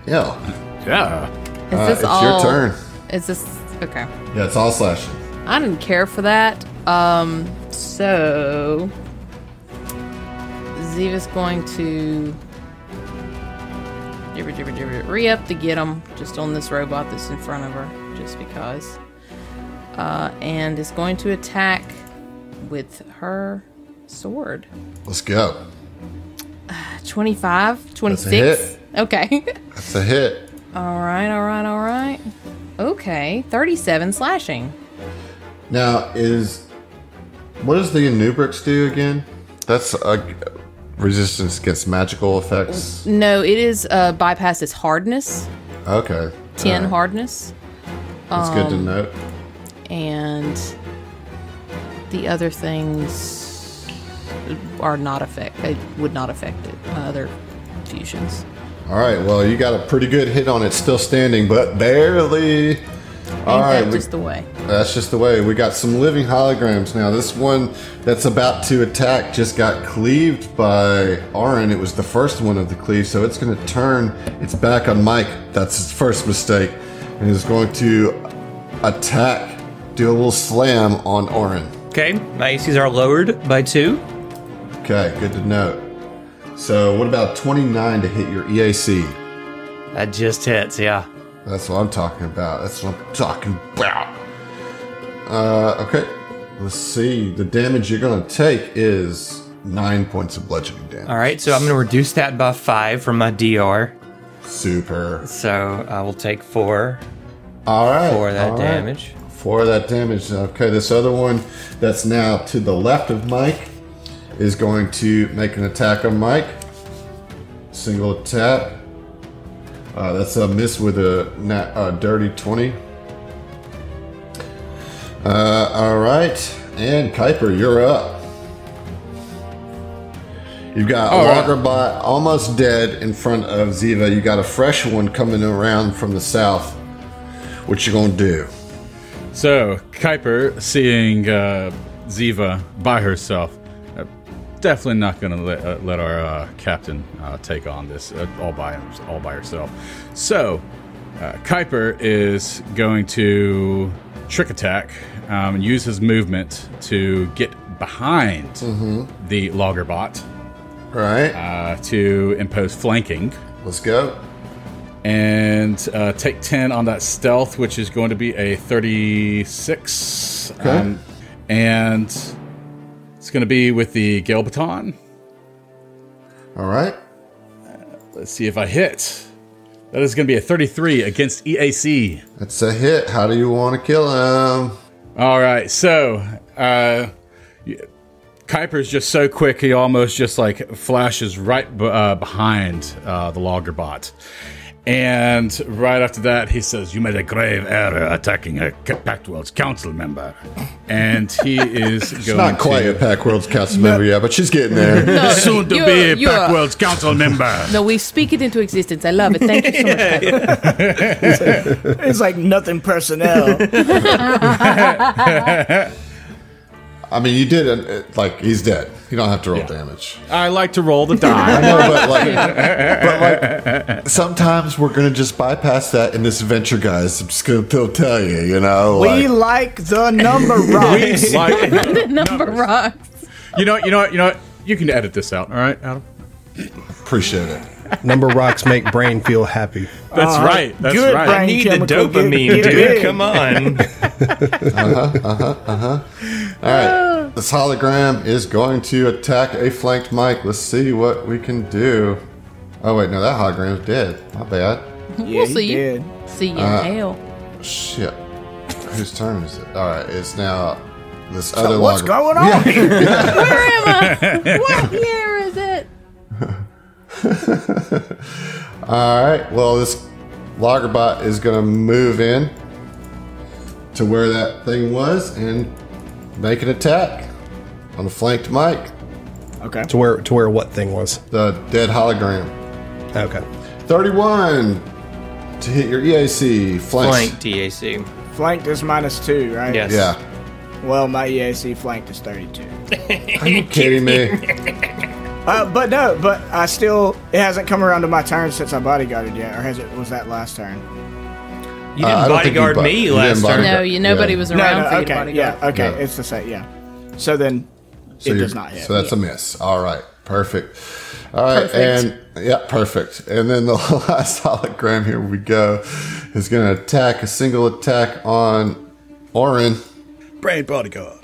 Yeah. Yeah. Is uh, this it's all, your turn. Is this okay? Yeah, it's all slashing. I didn't care for that. Um, so Ziva's going to jibber jibber jibber re up to get him just on this robot that's in front of her, just because. Uh, and is going to attack with her sword. Let's go. Uh, twenty-five, twenty-six. That's a hit. Okay. That's a hit. All right, all right, all right. Okay, thirty-seven slashing. Now, is what does the Inubrix do again? That's a resistance against magical effects. No, it is uh, bypass its hardness. Okay. Ten right. hardness. That's um, good to note. And the other things are not affect. It would not affect it. Uh, other fusions. All right, well, you got a pretty good hit on it, still standing, but barely. All right, that's just the way. That's just the way. We got some living holograms now. This one that's about to attack just got cleaved by Orin. It was the first one of the cleave, so it's going to turn its back on Mike. That's his first mistake, and is going to attack, do a little slam on Orin. Okay, my A Cs are lowered by two. Okay, good to note. So, what about twenty-nine to hit your E A C? That just hits, yeah. That's what I'm talking about. That's what I'm talking about. Uh, okay. Let's see. The damage you're going to take is nine points of bludgeoning damage. All right, so I'm going to reduce that by five from my D R. Super. So I will take four. All right. For that all damage. Right. For that damage. Okay, this other one that's now to the left of Mike is going to make an attack on Mike. Single attack. Uh, that's a miss with a, a dirty twenty. Uh, all right, and Kuiper, you're up. You've got Lagerbot right. almost dead in front of Ziva. You got a fresh one coming around from the south. What you gonna do? So Kuiper, seeing uh, Ziva by herself, uh, definitely not gonna let, uh, let our uh, captain uh, take on this uh, all by all by herself. So uh, Kuiper is going to trick attack um, and use his movement to get behind mm-hmm. the Lagerbot. Right. Uh, to impose flanking. Let's go. And uh, take ten on that stealth, which is going to be a thirty-six. Okay. Um, and it's going to be with the Gale Baton. All right. Uh, let's see if I hit. That is going to be a thirty-three against E A C. That's a hit. How do you want to kill him? All right. So, uh, Kuiper's just so quick, he almost just like flashes right b uh, behind uh, the Lagerbot. And right after that, he says, "You made a grave error attacking a Pac-World's council member." And he is going to... She's not quite to, a Pac-World's council member yet, but she's getting there. No, soon to you're, be a Pac-World's council member. No, we speak it into existence. I love it. Thank you so much, Kuiper. It's, like, it's like nothing personnel. I mean, you did it. Like, he's dead. You don't have to roll yeah. damage. I like to roll the die. I know, but like, but like, sometimes we're gonna just bypass that in this adventure, guys. I'm just gonna they'll tell you, you know. Like, we like the number rocks. We like the number rocks. You know, you know, you know. You can edit this out, all right, Adam? Appreciate it. Number rocks make brain feel happy. That's uh, right. That's good right. Brain I need the dopamine, dude. Come on. Uh huh. Uh huh. Uh huh. All right. This hologram is going to attack a flanked Mike. Let's see what we can do. Oh, wait, no, that hologram's dead. My bad. Yeah, we'll see you. See you uh, in hell. Shit. Whose turn is it? All right, it's now this so other what's going on? Yeah. Where am I? What year is it? All right, well, this Lagerbot is going to move in to where that thing was and make an attack on the flanked Mike. Okay. To where to where what thing was? The dead hologram. Okay. thirty-one to hit your E A C. Flanked E A C. Flanked is minus two, right? Yes. Yeah. Well, my E A C flanked is thirty-two. Are you kidding me? uh, but no, but I still... It hasn't come around to my turn since I bodyguarded yet, or has it? Was that last turn? You didn't uh, bodyguard you me you last time. No, you, nobody yeah. was around no, no, for you okay, to bodyguard. Yeah, okay, no. It's the same, yeah. So then so it does not hit. So that's yeah. a miss. All right, perfect. All right, perfect. and yeah, perfect. And then the last hologram, here we go, is going to attack, a single attack on Orin. Brain bodyguard.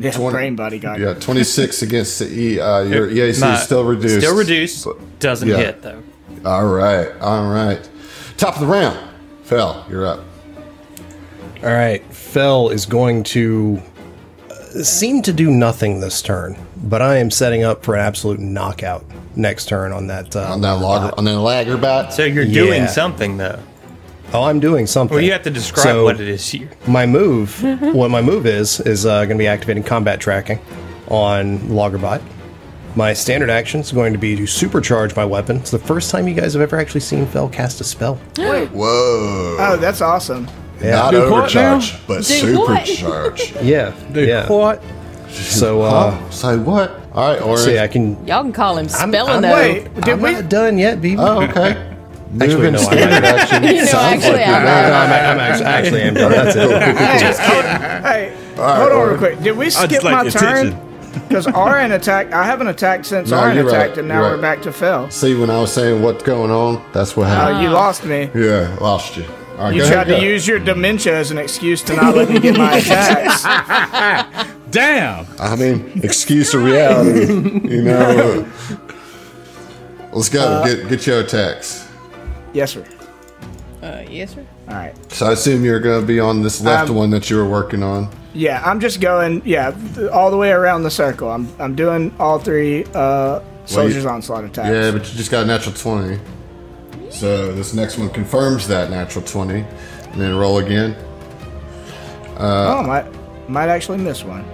yeah, twenty, brain bodyguard. Yeah, twenty-six against the E. Uh, your it, E A C not, is still reduced. Still reduced. But, doesn't yeah. hit, though. All right, all right. Top of the round. Fel, you're up. All right, Fel is going to uh, seem to do nothing this turn, but I am setting up for an absolute knockout next turn on that uh, on that logger on that Lagerbot. So you're yeah. doing something though. Oh, I'm doing something. Well, you have to describe so what it is here. My move, what my move is, is uh, going to be activating combat tracking on Lagerbot. My standard action is going to be to supercharge my weapon. It's the first time you guys have ever actually seen Fel cast a spell. Wait. Whoa. Oh, that's awesome. Yeah. Not do overcharge, but do supercharge. What? yeah. Do yeah. what? So, uh... Huh? Say what? All right, Orin. See, I can... Y'all can call him spelling though. Wait, did I'm we... not done yet, B B. Oh, okay. Actually, no, I'm actually, you know, actually, like I'm, I'm, I'm actually, actually am done. That's it. Hey, hey, hey. All right, hold on real quick. Did we skip my turn? Attention. Because Aran attacked, I haven't attacked since no, Aran attacked, right, and now right. we're back to Fel. See, when I was saying what's going on, that's what happened. Uh, you lost me. Yeah, lost you. Right, you tried ahead, to use your dementia as an excuse to not let me get my attacks. Damn! I mean, excuse or reality, you know. Let's go, uh, get get your attacks. Yes, sir. Uh, yes, sir. All right. So I assume you're going to be on this left um, one that you were working on. Yeah, I'm just going, yeah, all the way around the circle. I'm I'm doing all three uh, Soldier's well, you, Onslaught attacks. Yeah, but you just got a natural twenty. So this next one confirms that natural twenty. And then roll again. Uh, oh, might, might actually miss one.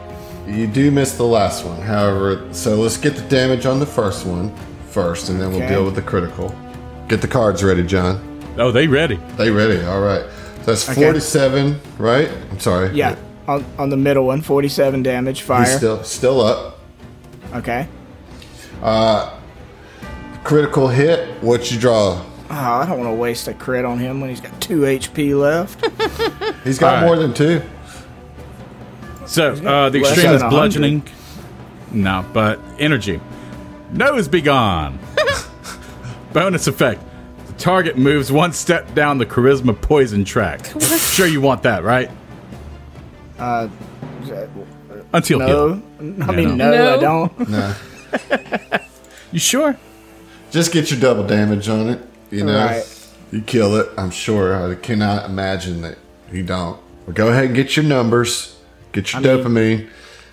You do miss the last one, however. So let's get the damage on the first one first, and then okay. we'll deal with the critical. Get the cards ready, John. Oh, they ready. They ready, all right. So that's okay. forty-seven, right? I'm sorry. Yeah. On, on the middle one, forty-seven damage, fire. He's still, still up. Okay. Uh, critical hit, what you draw? Oh, I don't want to waste a crit on him when he's got two H P left. He's got right. more than two. So, uh, the extreme is bludgeoning. No, but energy. Nose be gone. Bonus effect. The target moves one step down the charisma poison track. Sure you want that, right? Uh, Until no, healed. I mean, no, no, I don't. No. You sure? Just get your double damage on it. You know, right. you kill it. I'm sure. I cannot imagine that you don't. Well, go ahead and get your numbers. Get your I dopamine. Mean,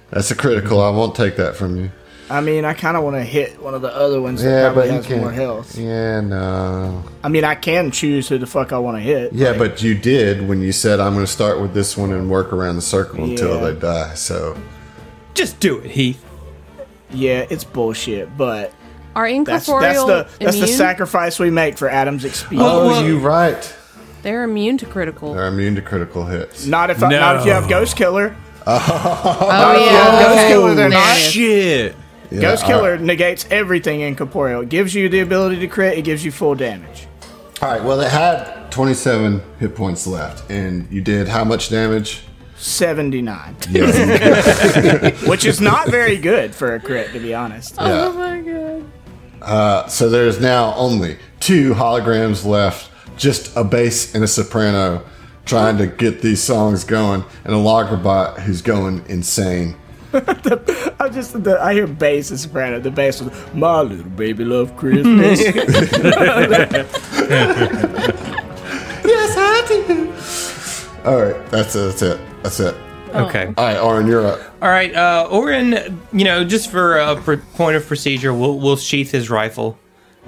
that's a critical. I won't take that from you. I mean, I kind of want to hit one of the other ones yeah, that probably but has can, more health. Yeah, no. I mean, I can choose who the fuck I want to hit. Yeah, like, but you did when you said, I'm going to start with this one and work around the circle yeah. until they die, so. Just do it, Heath. Yeah, it's bullshit, but. Are incorporeal That's, that's, the, that's the sacrifice we make for Adam's experience. Oh, you're right. They're immune to critical. They're immune to critical hits. Not if, no. I, not if you have Ghost Killer. Oh, oh yeah. yeah. Ghost okay. Killer, they're not. Shit. Yeah, Ghost Killer right. negates everything incorporeal. It gives you the ability to crit. It gives you full damage. All right. Well, it had twenty-seven hit points left, and you did how much damage? seventy-nine. Yeah. Which is not very good for a crit, to be honest. Yeah. Oh, my God. Uh, so there's now only two holograms left, just a bass and a soprano trying to get these songs going, and a Logrobot who's going insane. the, I just the, I hear bass and soprano. The bass was, my little baby love Christmas. Yes, I do. All right, that's it. That's it. That's it. Okay. All right, Oren, you're up. All right, uh, Oren, you know, just for a uh, point of procedure, we'll, we'll sheath his rifle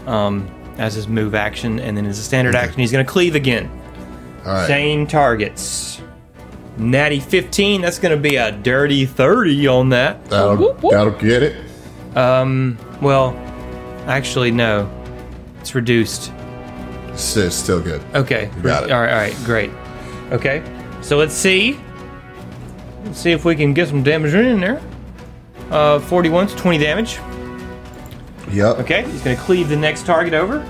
um, as his move action, and then as a standard action, he's going to cleave again. All right. Same targets. Natty fifteen, that's going to be a dirty thirty on that. That'll, whoop, whoop. that'll get it. Um, well, actually, no. It's reduced. It's, it's still good. Okay. You got it. All right, all right, great. Okay, so let's see. Let's see if we can get some damage in there. Uh, forty-one, so twenty damage. Yep. Okay, he's going to cleave the next target over.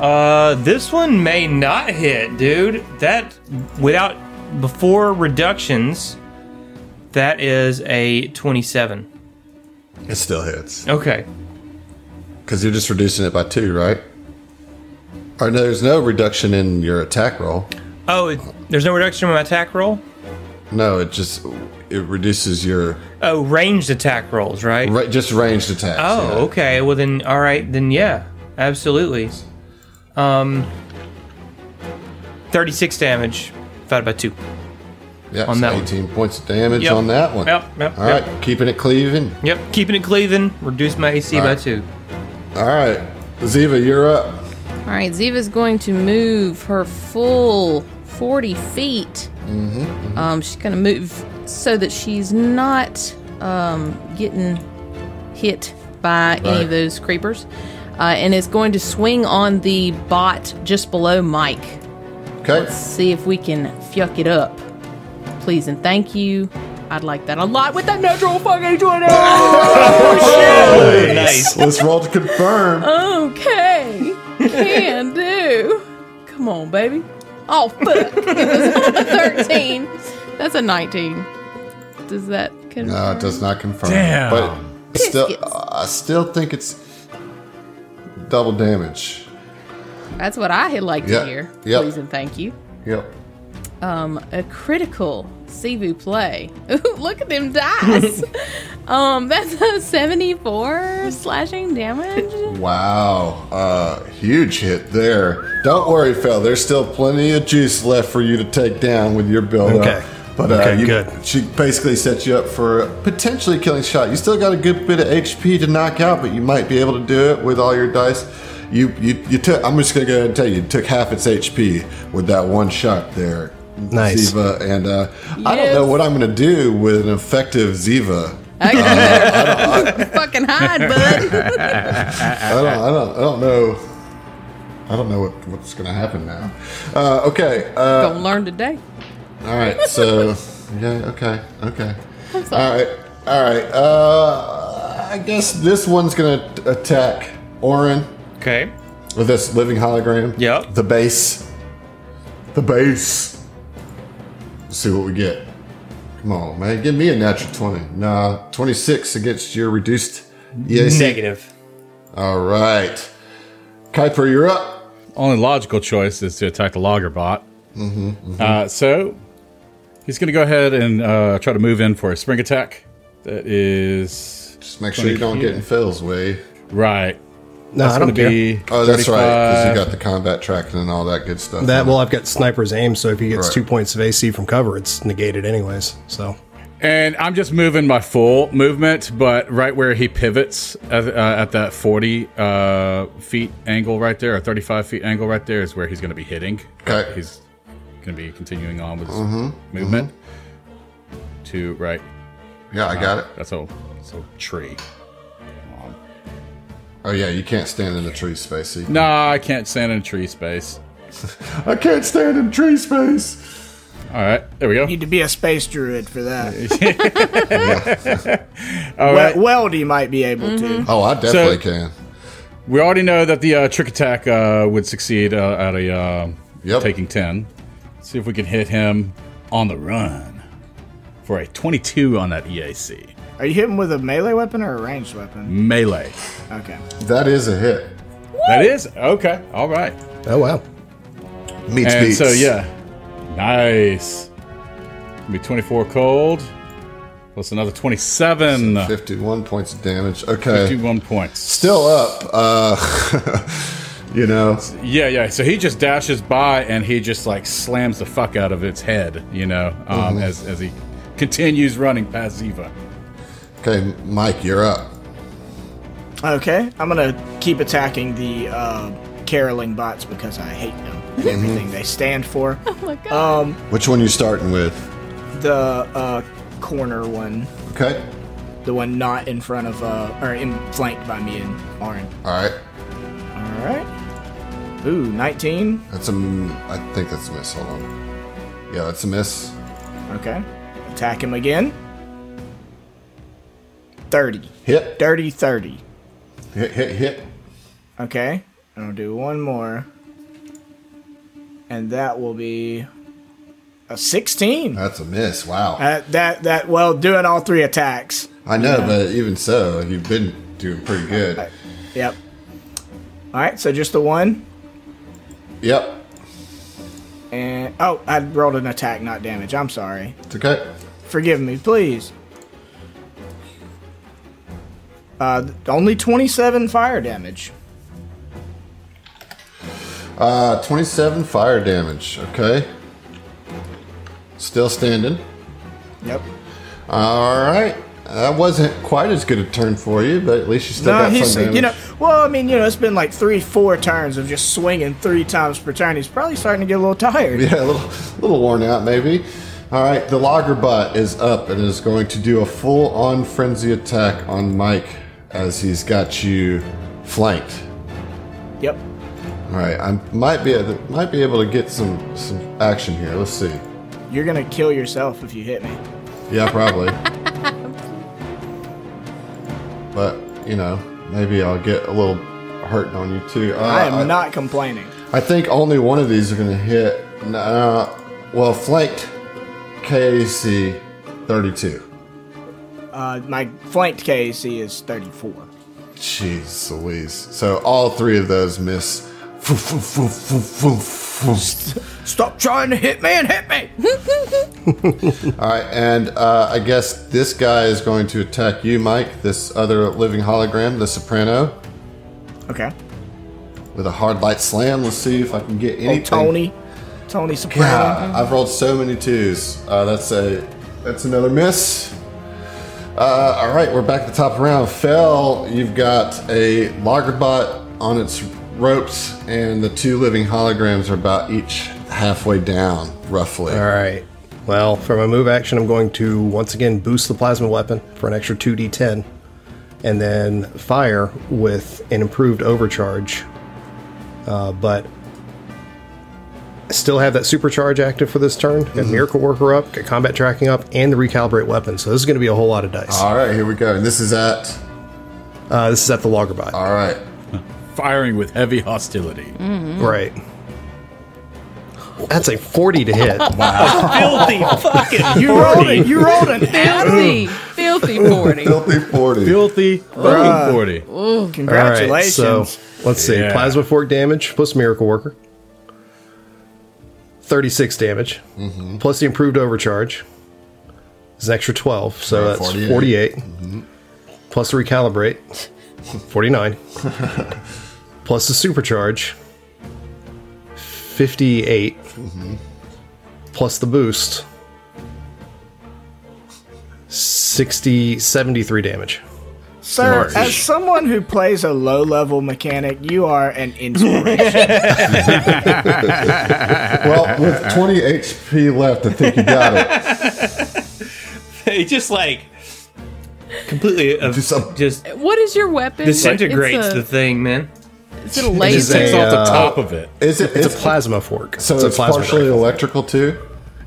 Uh, this one may not hit, dude. That, without, before reductions, that is a twenty-seven. It still hits. Okay. Because you're just reducing it by two, right? Or no, there's no reduction in your attack roll. Oh, it, there's no reduction in my attack roll? No, it just it reduces your oh ranged attack rolls, right? Right, just ranged attacks. Oh, yeah. Okay. Well, then, all right, then, yeah, absolutely. Um, thirty-six damage divided by two. Yeah, on so that eighteen one. Points of damage yep. on that one. Yep. yep all yep. right, keeping it cleaving. Yep, keeping it cleaving. Reduce my A C all by right. two. All right, Ziva, you're up. All right, Ziva's going to move her full forty feet. Mm-hmm, mm-hmm. Um, she's going to move so that she's not um, getting hit by right. any of those creepers. Uh, and is going to swing on the bot just below Mike. Okay. Let's see if we can fuck it up. Please and thank you. I'd like that a lot with that natural fucking twenty! Oh, shit! Nice. Let's roll to confirm. Okay. Can do. Come on, baby. Oh, fuck. It was on a thirteen. That's a nineteen. Does that confirm. No, it does not confirm. Damn. But Biscuits. still, I still think it's double damage. That's what I like to yep. hear. Yep. Please and thank you. Yep. Um, a critical Sivu play. Ooh, look at them dice. um, that's a seventy-four slashing damage. Wow. Uh, huge hit there. Don't worry, Phil. There's still plenty of juice left for you to take down with your build up. Okay. But uh, okay, you, good. She basically set you up for a potentially killing shot. You still got a good bit of H P to knock out, but you might be able to do it with all your dice. You, you, you took. I'm just gonna go ahead and tell you, you took half its H P with that one shot there. Nice, Ziva, and uh, yes. I don't know what I'm gonna do with an effective Ziva. Okay. Uh, I don't, I, fucking hide, bud. I don't, I don't, I don't know. I don't know what, what's gonna happen now. Uh, okay, uh, gonna learn today. All right, so yeah, okay, okay. I'm sorry. All right, all right. Uh, I guess this one's gonna t- attack Orin. Okay. With this living hologram. Yep. The base. The base. Let's see what we get. Come on, man. Give me a natural twenty. Nah, twenty-six against your reduced E A C. Negative. All right. Kuiper, you're up. Only logical choice is to attack the logger bot. Mm-hmm, mm-hmm. Uh, so he's going to go ahead and uh, try to move in for a spring attack. That is... Just make sure you don't get in Phil's way. Right. No, that's I don't be care. Oh, that's thirty-five. Right, because you got the combat tracking and all that good stuff. That well, I've got sniper's aim, so if he gets right. two points of A C from cover, it's negated anyways. So, and I'm just moving my full movement, but right where he pivots at, uh, at that forty uh, feet angle right there, or thirty-five feet angle right there, is where he's going to be hitting. Okay, he's going to be continuing on with his mm-hmm, movement mm-hmm. to right. Yeah, I got uh, it. That's a, that's a tree. Oh, yeah, you can't stand in the tree space. Either. Nah, I can't stand in tree space. I can't stand in tree space. All right, there we go. You need to be a space druid for that. All right. Weldy might be able mm-hmm. to. Oh, I definitely so, can. We already know that the uh, trick attack uh, would succeed uh, at a uh, yep. taking ten. Let's see if we can hit him on the run for a twenty-two on that E A C. Are you hitting with a melee weapon or a ranged weapon? Melee. Okay. That is a hit. What? That is? Okay. All right. Oh, wow. Meets and beats. So, yeah. Nice. It'll be twenty-four cold. Plus another twenty-seven. So fifty-one points of damage. Okay. fifty-one points. Still up. Uh, you know. Yeah, yeah. So he just dashes by and he just, like, slams the fuck out of its head, you know, um, mm-hmm. as, as he continues running past Ziva. Okay, Mike, you're up. Okay, I'm going to keep attacking the uh, caroling bots because I hate them and mm-hmm. everything they stand for. Oh my god. Um, Which one are you starting with? The uh, corner one. Okay. The one not in front of, uh, or in flanked by me and Orin. All right. All right. Ooh, nineteen. That's a, I think that's a miss. Hold on. Yeah, that's a miss. Okay. Attack him again. thirty. Hit. Dirty thirty. Hit, hit, hit. Okay. I'll do one more. And that will be a sixteen. That's a miss. Wow. Uh, that, that, well, doing all three attacks. I know, you know, but even so, you've been doing pretty good. Uh, yep. All right, so just the one? Yep. And, oh, I rolled an attack, not damage. I'm sorry. It's okay. Forgive me, please. Uh, only twenty-seven fire damage. Uh, twenty-seven fire damage. Okay. Still standing. Yep. All right. That wasn't quite as good a turn for you, but at least you still no, got some damage. You know, well, I mean, you know, it's been like three, four turns of just swinging three times per turn. He's probably starting to get a little tired. Yeah, a little, a little worn out, maybe. All right, the logger bot is up and is going to do a full-on frenzy attack on Mike. As he's got you flanked. Yep. All right, I might be able, might be able to get some, some action here. Let's see. You're gonna kill yourself if you hit me. Yeah, probably. But you know, maybe I'll get a little hurting on you too. Uh, I am I, not complaining. I think only one of these are gonna hit. Uh, well, flanked K A C thirty-two. Uh, my flanked K A C is thirty-four. Jeez Louise. So all three of those miss. Stop trying to hit me and hit me! Alright, and uh, I guess this guy is going to attack you, Mike, this other living hologram, the Soprano. Okay. With a hard light slam. Let's see if I can get anything. Oh, Tony. Tony Soprano. Yeah, I've rolled so many twos. Uh, that's a, that's another miss. Uh, Alright, we're back at the top of the round. Fel, you've got a Lagerbot on its ropes, and the two living holograms are about each halfway down, roughly. Alright. Well, for my move action, I'm going to once again boost the plasma weapon for an extra two d ten, and then fire with an improved overcharge. Uh, but I still have that supercharge active for this turn. Got mm-hmm. Miracle Worker up, got combat tracking up, and the recalibrate weapon. So this is going to be a whole lot of dice. Alright, here we go. And this is at? Uh, this is at the Lagerbot. Alright. Firing with heavy hostility. Mm-hmm. Right. That's a forty to hit. Wow. Filthy fucking. You rolled it. You rolled a filthy, filthy forty. Filthy forty. Filthy fucking uh, forty. Ooh, congratulations. Right, so let's yeah. see. Plasma fork damage plus Miracle Worker. thirty-six damage. Mm-hmm. Plus the improved overcharge. It's an extra twelve, so yeah, that's forty-eight. forty-eight. Mm-hmm. Plus the recalibrate. forty-nine. Plus the supercharge, fifty-eight. Mm-hmm. Plus the boost, sixty, seventy-three damage. Sir, March. As someone who plays a low-level mechanic, you are an inspiration. Well, with twenty H P left, I think you got it. They just like... completely uh, just, just what is your weapon? Disintegrates a, the thing, man. Is it a laser? It just takes off the top of it. Is it it's, it's a plasma fork. So it's, it's partially rifle. Electrical too?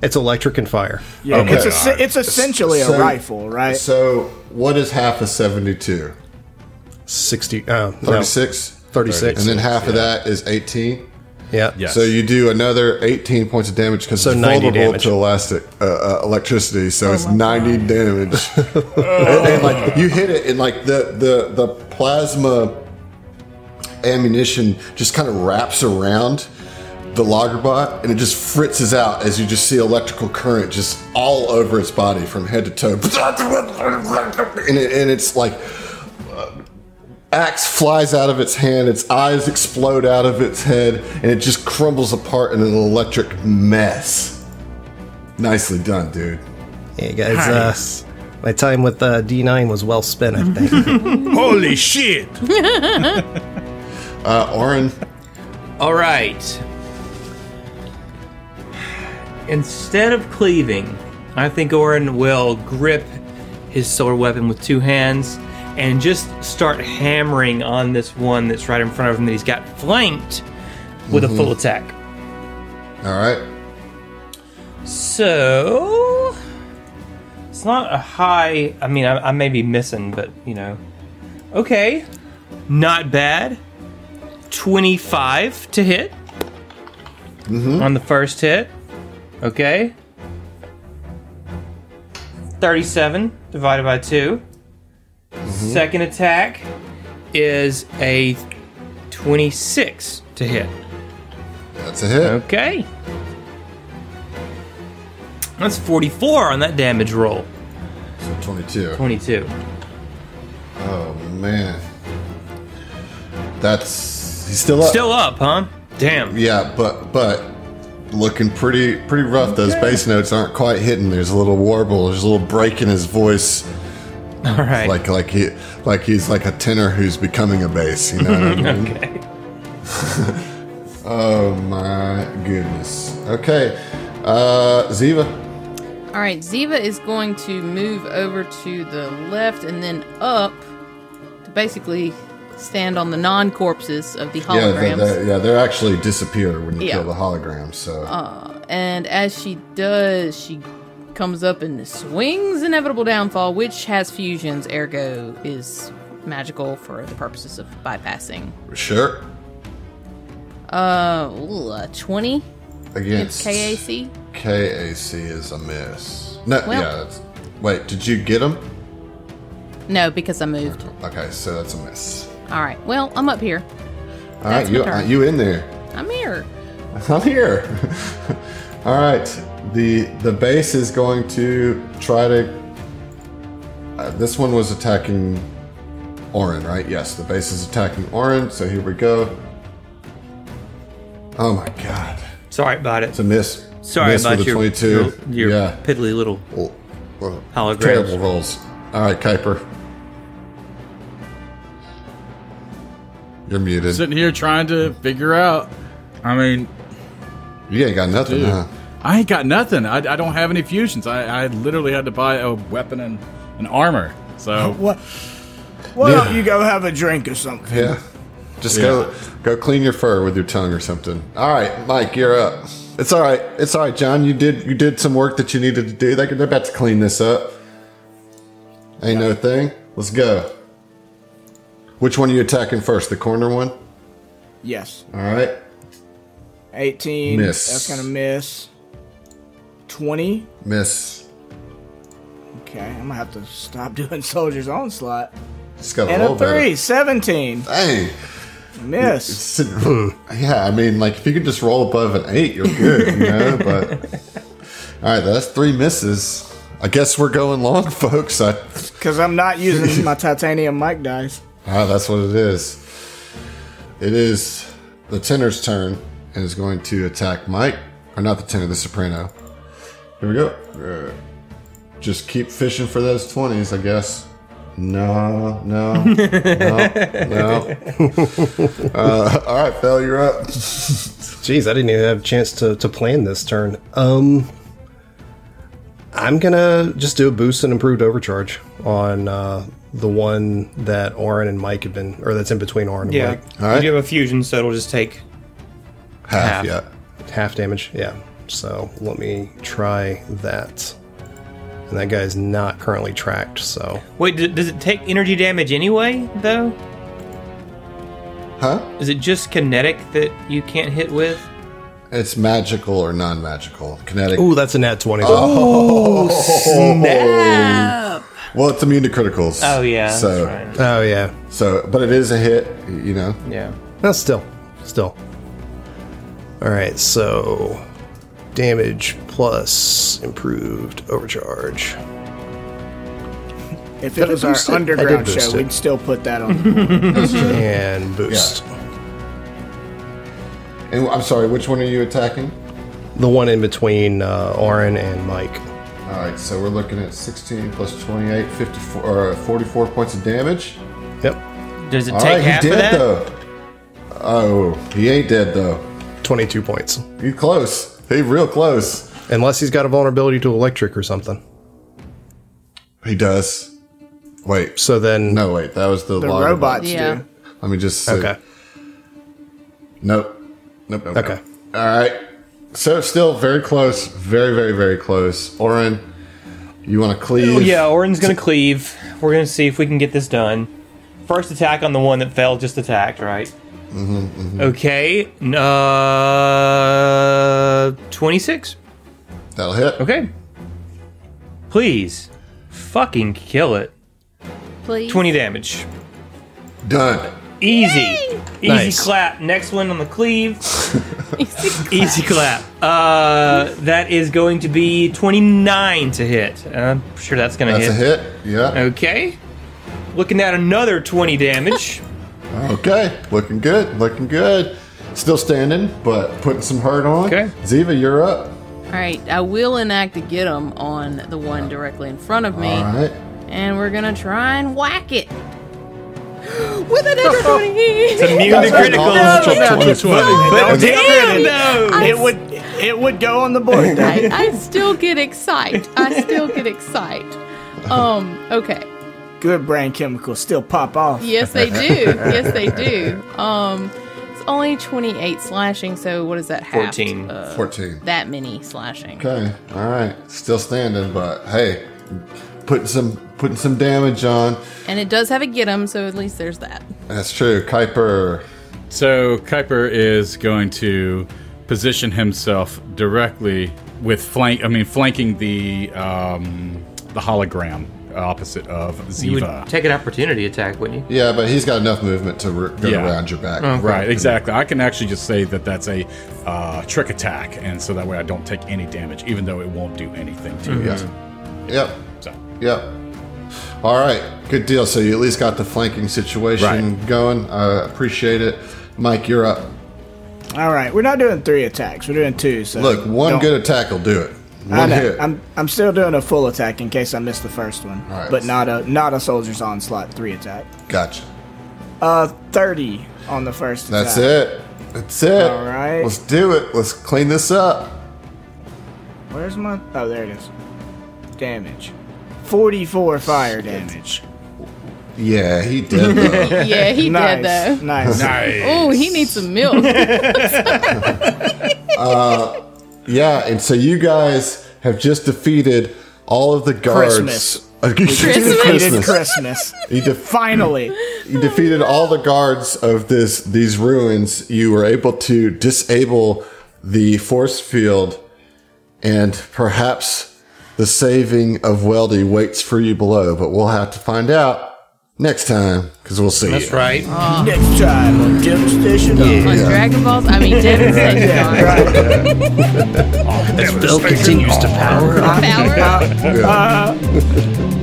It's electric and fire. Yeah, okay. it's, a, it's essentially so, a rifle, right? So what is half of seventy-two? sixty uh, thirty-six? No, thirty-six. And then half yeah. of that is eighteen? Yeah. Yes. So you do another eighteen points of damage because so it's vulnerable damage. to elastic uh, uh, electricity. So oh it's ninety God. damage. and, and like you hit it, and like the the the plasma ammunition just kind of wraps around the Lagerbot, and it just fritzes out as you just see electrical current just all over its body from head to toe. and, it, and it's like. Uh, axe flies out of its hand, its eyes explode out of its head, and it just crumbles apart in an electric mess. Nicely done, dude. Hey guys, nice. uh, my time with uh, D nine was well spent, I think. Holy shit! uh, Orin. Alright. Instead of cleaving, I think Orin will grip his solar weapon with two hands and just start hammering on this one that's right in front of him that he's got flanked with mm-hmm. a full attack. Alright. So... it's not a high... I mean, I, I may be missing, but, you know... okay. Not bad. twenty-five to hit. Mm-hmm. On the first hit. Okay. thirty-seven divided by two. Mm-hmm. Second attack is a twenty-six to hit. That's a hit. Okay. That's forty-four on that damage roll. So twenty-two. twenty-two. Oh, man. That's... he's still up. Still up, huh? Damn. Yeah, but but looking pretty pretty rough. Okay. Those bass notes aren't quite hitting. There's a little warble. There's a little break in his voice. All right. Like like he like he's like a tenor who's becoming a bass, you know what I mean? Okay. Oh my goodness. Okay. Uh Ziva. Alright, Ziva is going to move over to the left and then up to basically stand on the non corpses of the holograms. Yeah, they're, they're, yeah, they actually disappear when you yeah. kill the holograms, so uh, and as she does, she comes up and swings Inevitable Downfall, which has fusions, ergo is magical for the purposes of bypassing. Sure. Uh, ooh, uh twenty against K A C. K A C is a miss. No, well, yeah. Wait, did you get him? No, because I moved. Okay, so that's a miss. All right. Well, I'm up here. All right, you, uh, you in there? I'm here. I'm here. All right. the The base is going to try to. Uh, this one was attacking Orin, right? Yes, the base is attacking Orin. So here we go. Oh my God. Sorry about it. It's a miss. Sorry miss about with your, your your yeah. piddly little, little, little holograms. Terrible rolls. All right, Kuiper. You're muted. Sitting here trying to figure out. I mean, you ain't got nothing, dude, huh? I ain't got nothing. I, I don't have any fusions. I, I literally had to buy a weapon and an armor. So what? Why yeah. don't you go have a drink or something? Yeah. Just yeah. go go clean your fur with your tongue or something. All right, Mike, you're up. It's all right. It's all right, John. You did you did some work that you needed to do. They're about to clean this up. Ain't no thing. Let's go. Which one are you attacking first? The corner one? Yes. All right. eighteen. Miss. That's going to miss. twenty. Miss. Okay. I'm going to have to stop doing Soldier's Onslaught. Just got a and a three. Better. seventeen. Dang. Miss. Yeah, I mean, like, if you could just roll above an eight, you're good, you know? But, all right, that's three misses. I guess we're going long, folks. Because I'm not using my titanium mic dice. Ah, that's what it is. It is the tenor's turn and is going to attack Mike. Or not the tenor, the soprano. Here we go. Just keep fishing for those twenties, I guess. No, no, no, no. Uh, all right, Phil, you're up. Jeez, I didn't even have a chance to, to plan this turn. Um, I'm going to just do a boost and improved overcharge on... Uh, the one that Orin and Mike have been, or that's in between Orin and yeah. Mike. Yeah, right. You have a fusion, so it'll just take half, half. Yeah, half damage. Yeah. So let me try that. And that guy is not currently tracked. So wait, d does it take energy damage anyway, though? Huh? Is it just kinetic that you can't hit with? It's magical or non-magical. Kinetic. Ooh, that's a nat twenty. Oh, oh snap! Well, it's immune to criticals. Oh yeah. So that's right. Oh yeah. So, but it is a hit, you know. Yeah. No, still, still. All right. So, damage plus improved overcharge. If it was our it? underground show, it. we'd still put that on. And boost. Yeah. And I'm sorry, which one are you attacking? The one in between uh, Orin and Mike. All right, so we're looking at sixteen plus twenty-eight, fifty-four, or uh, forty-four points of damage. Yep. Does it All take right, half he dead, of that? Though. Oh, he ain't dead though. Twenty-two points. He's close. He's real close. Unless he's got a vulnerability to electric or something. He does. Wait. So then. No, wait. That was the, the robots. Yeah. Do. Let me just. Say. Okay. Nope. Nope. nope okay. Nope. All right. So still very close, very, very, very close. Orin, you want to cleave? Oh, yeah, Orin's going to cleave. We're going to see if we can get this done. First attack on the one that fell just attacked, right? Mm-hmm, mm-hmm. Okay. Uh, twenty-six. That'll hit. Okay. Please fucking kill it. Please. twenty damage. Done. Easy. Yay! Easy nice. Clap. Next one on the cleave. Easy clap. Easy clap. Uh, that is going to be twenty-nine to hit. I'm sure that's going to hit. That's a hit, yeah. Okay. Looking at another twenty damage. Okay. Looking good. Looking good. Still standing, but putting some hurt on. Okay. Ziva, you're up. All right. I will enact a get 'em on the one directly in front of me. All right. And we're going to try and whack it. With an extra twenty! It's immune to critical. No, it's twenty. But damn, though! It would, it would go on the board. I, I still get excited. I still get excited. Um, okay. Good brain chemicals still pop off. Yes, they do. Yes, they do. Um, it's only twenty-eight slashing, so what is that? fourteen. Uh, fourteen. That many slashing. Okay, all right. Still standing, but hey, putting some... Putting some damage on. And it does have a get 'em, so at least there's that. That's true. Kuiper. So Kuiper is going to position himself directly with flank I mean flanking the um the hologram opposite of Ziva. You would take an opportunity attack, wouldn't you? Yeah, but he's got enough movement to re- go yeah. around your back. Okay. Right, exactly. I can actually just say that that's a uh, trick attack, and so that way I don't take any damage, even though it won't do anything to mm-hmm. you. Yeah. Yep. So. Yep. All right, good deal. So you at least got the flanking situation right. going. I uh, appreciate it. Mike, you're up. All right, we're not doing three attacks. We're doing two. So look, one don't. good attack will do it. One I know. hit. I'm I'm still doing a full attack in case I missed the first one, right, but not a not a soldier's onslaught three attack. Gotcha. Uh, thirty on the first. That's attack. it. That's it. All right, let's do it. Let's clean this up. Where's my? Oh, there it is. Damage. forty-four fire damage. Yeah, he did. yeah, he nice, did, though. Nice. nice. Oh, he needs some milk. uh, yeah, and so you guys have just defeated all of the guards. Christmas. Christmas. Christmas. Christmas. You de- Finally. You defeated all the guards of this these ruins. You were able to disable the force field and perhaps... the saving of Weldy waits for you below, but we'll have to find out next time, because we'll see. That's you. right. Uh, next time on Devastation. Yeah. Yeah. On Dragon Balls? I mean, Devastation. yeah, right. The spell continues to power up. Power up? Uh,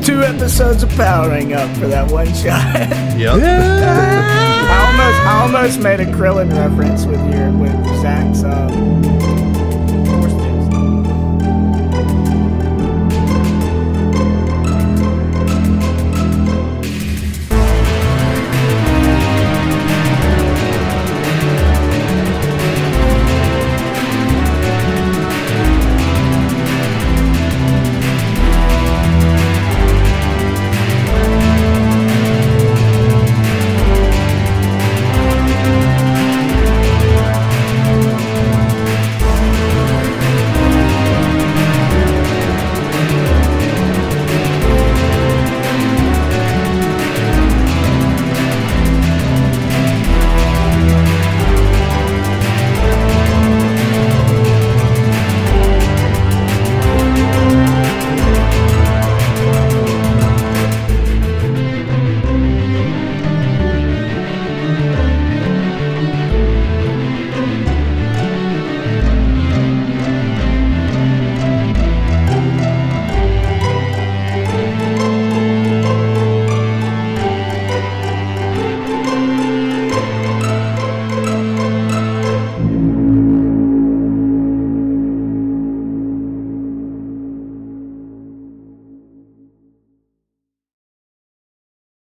two episodes of powering up for that one shot. Yep. I, almost, I almost made a Krillin reference with your... With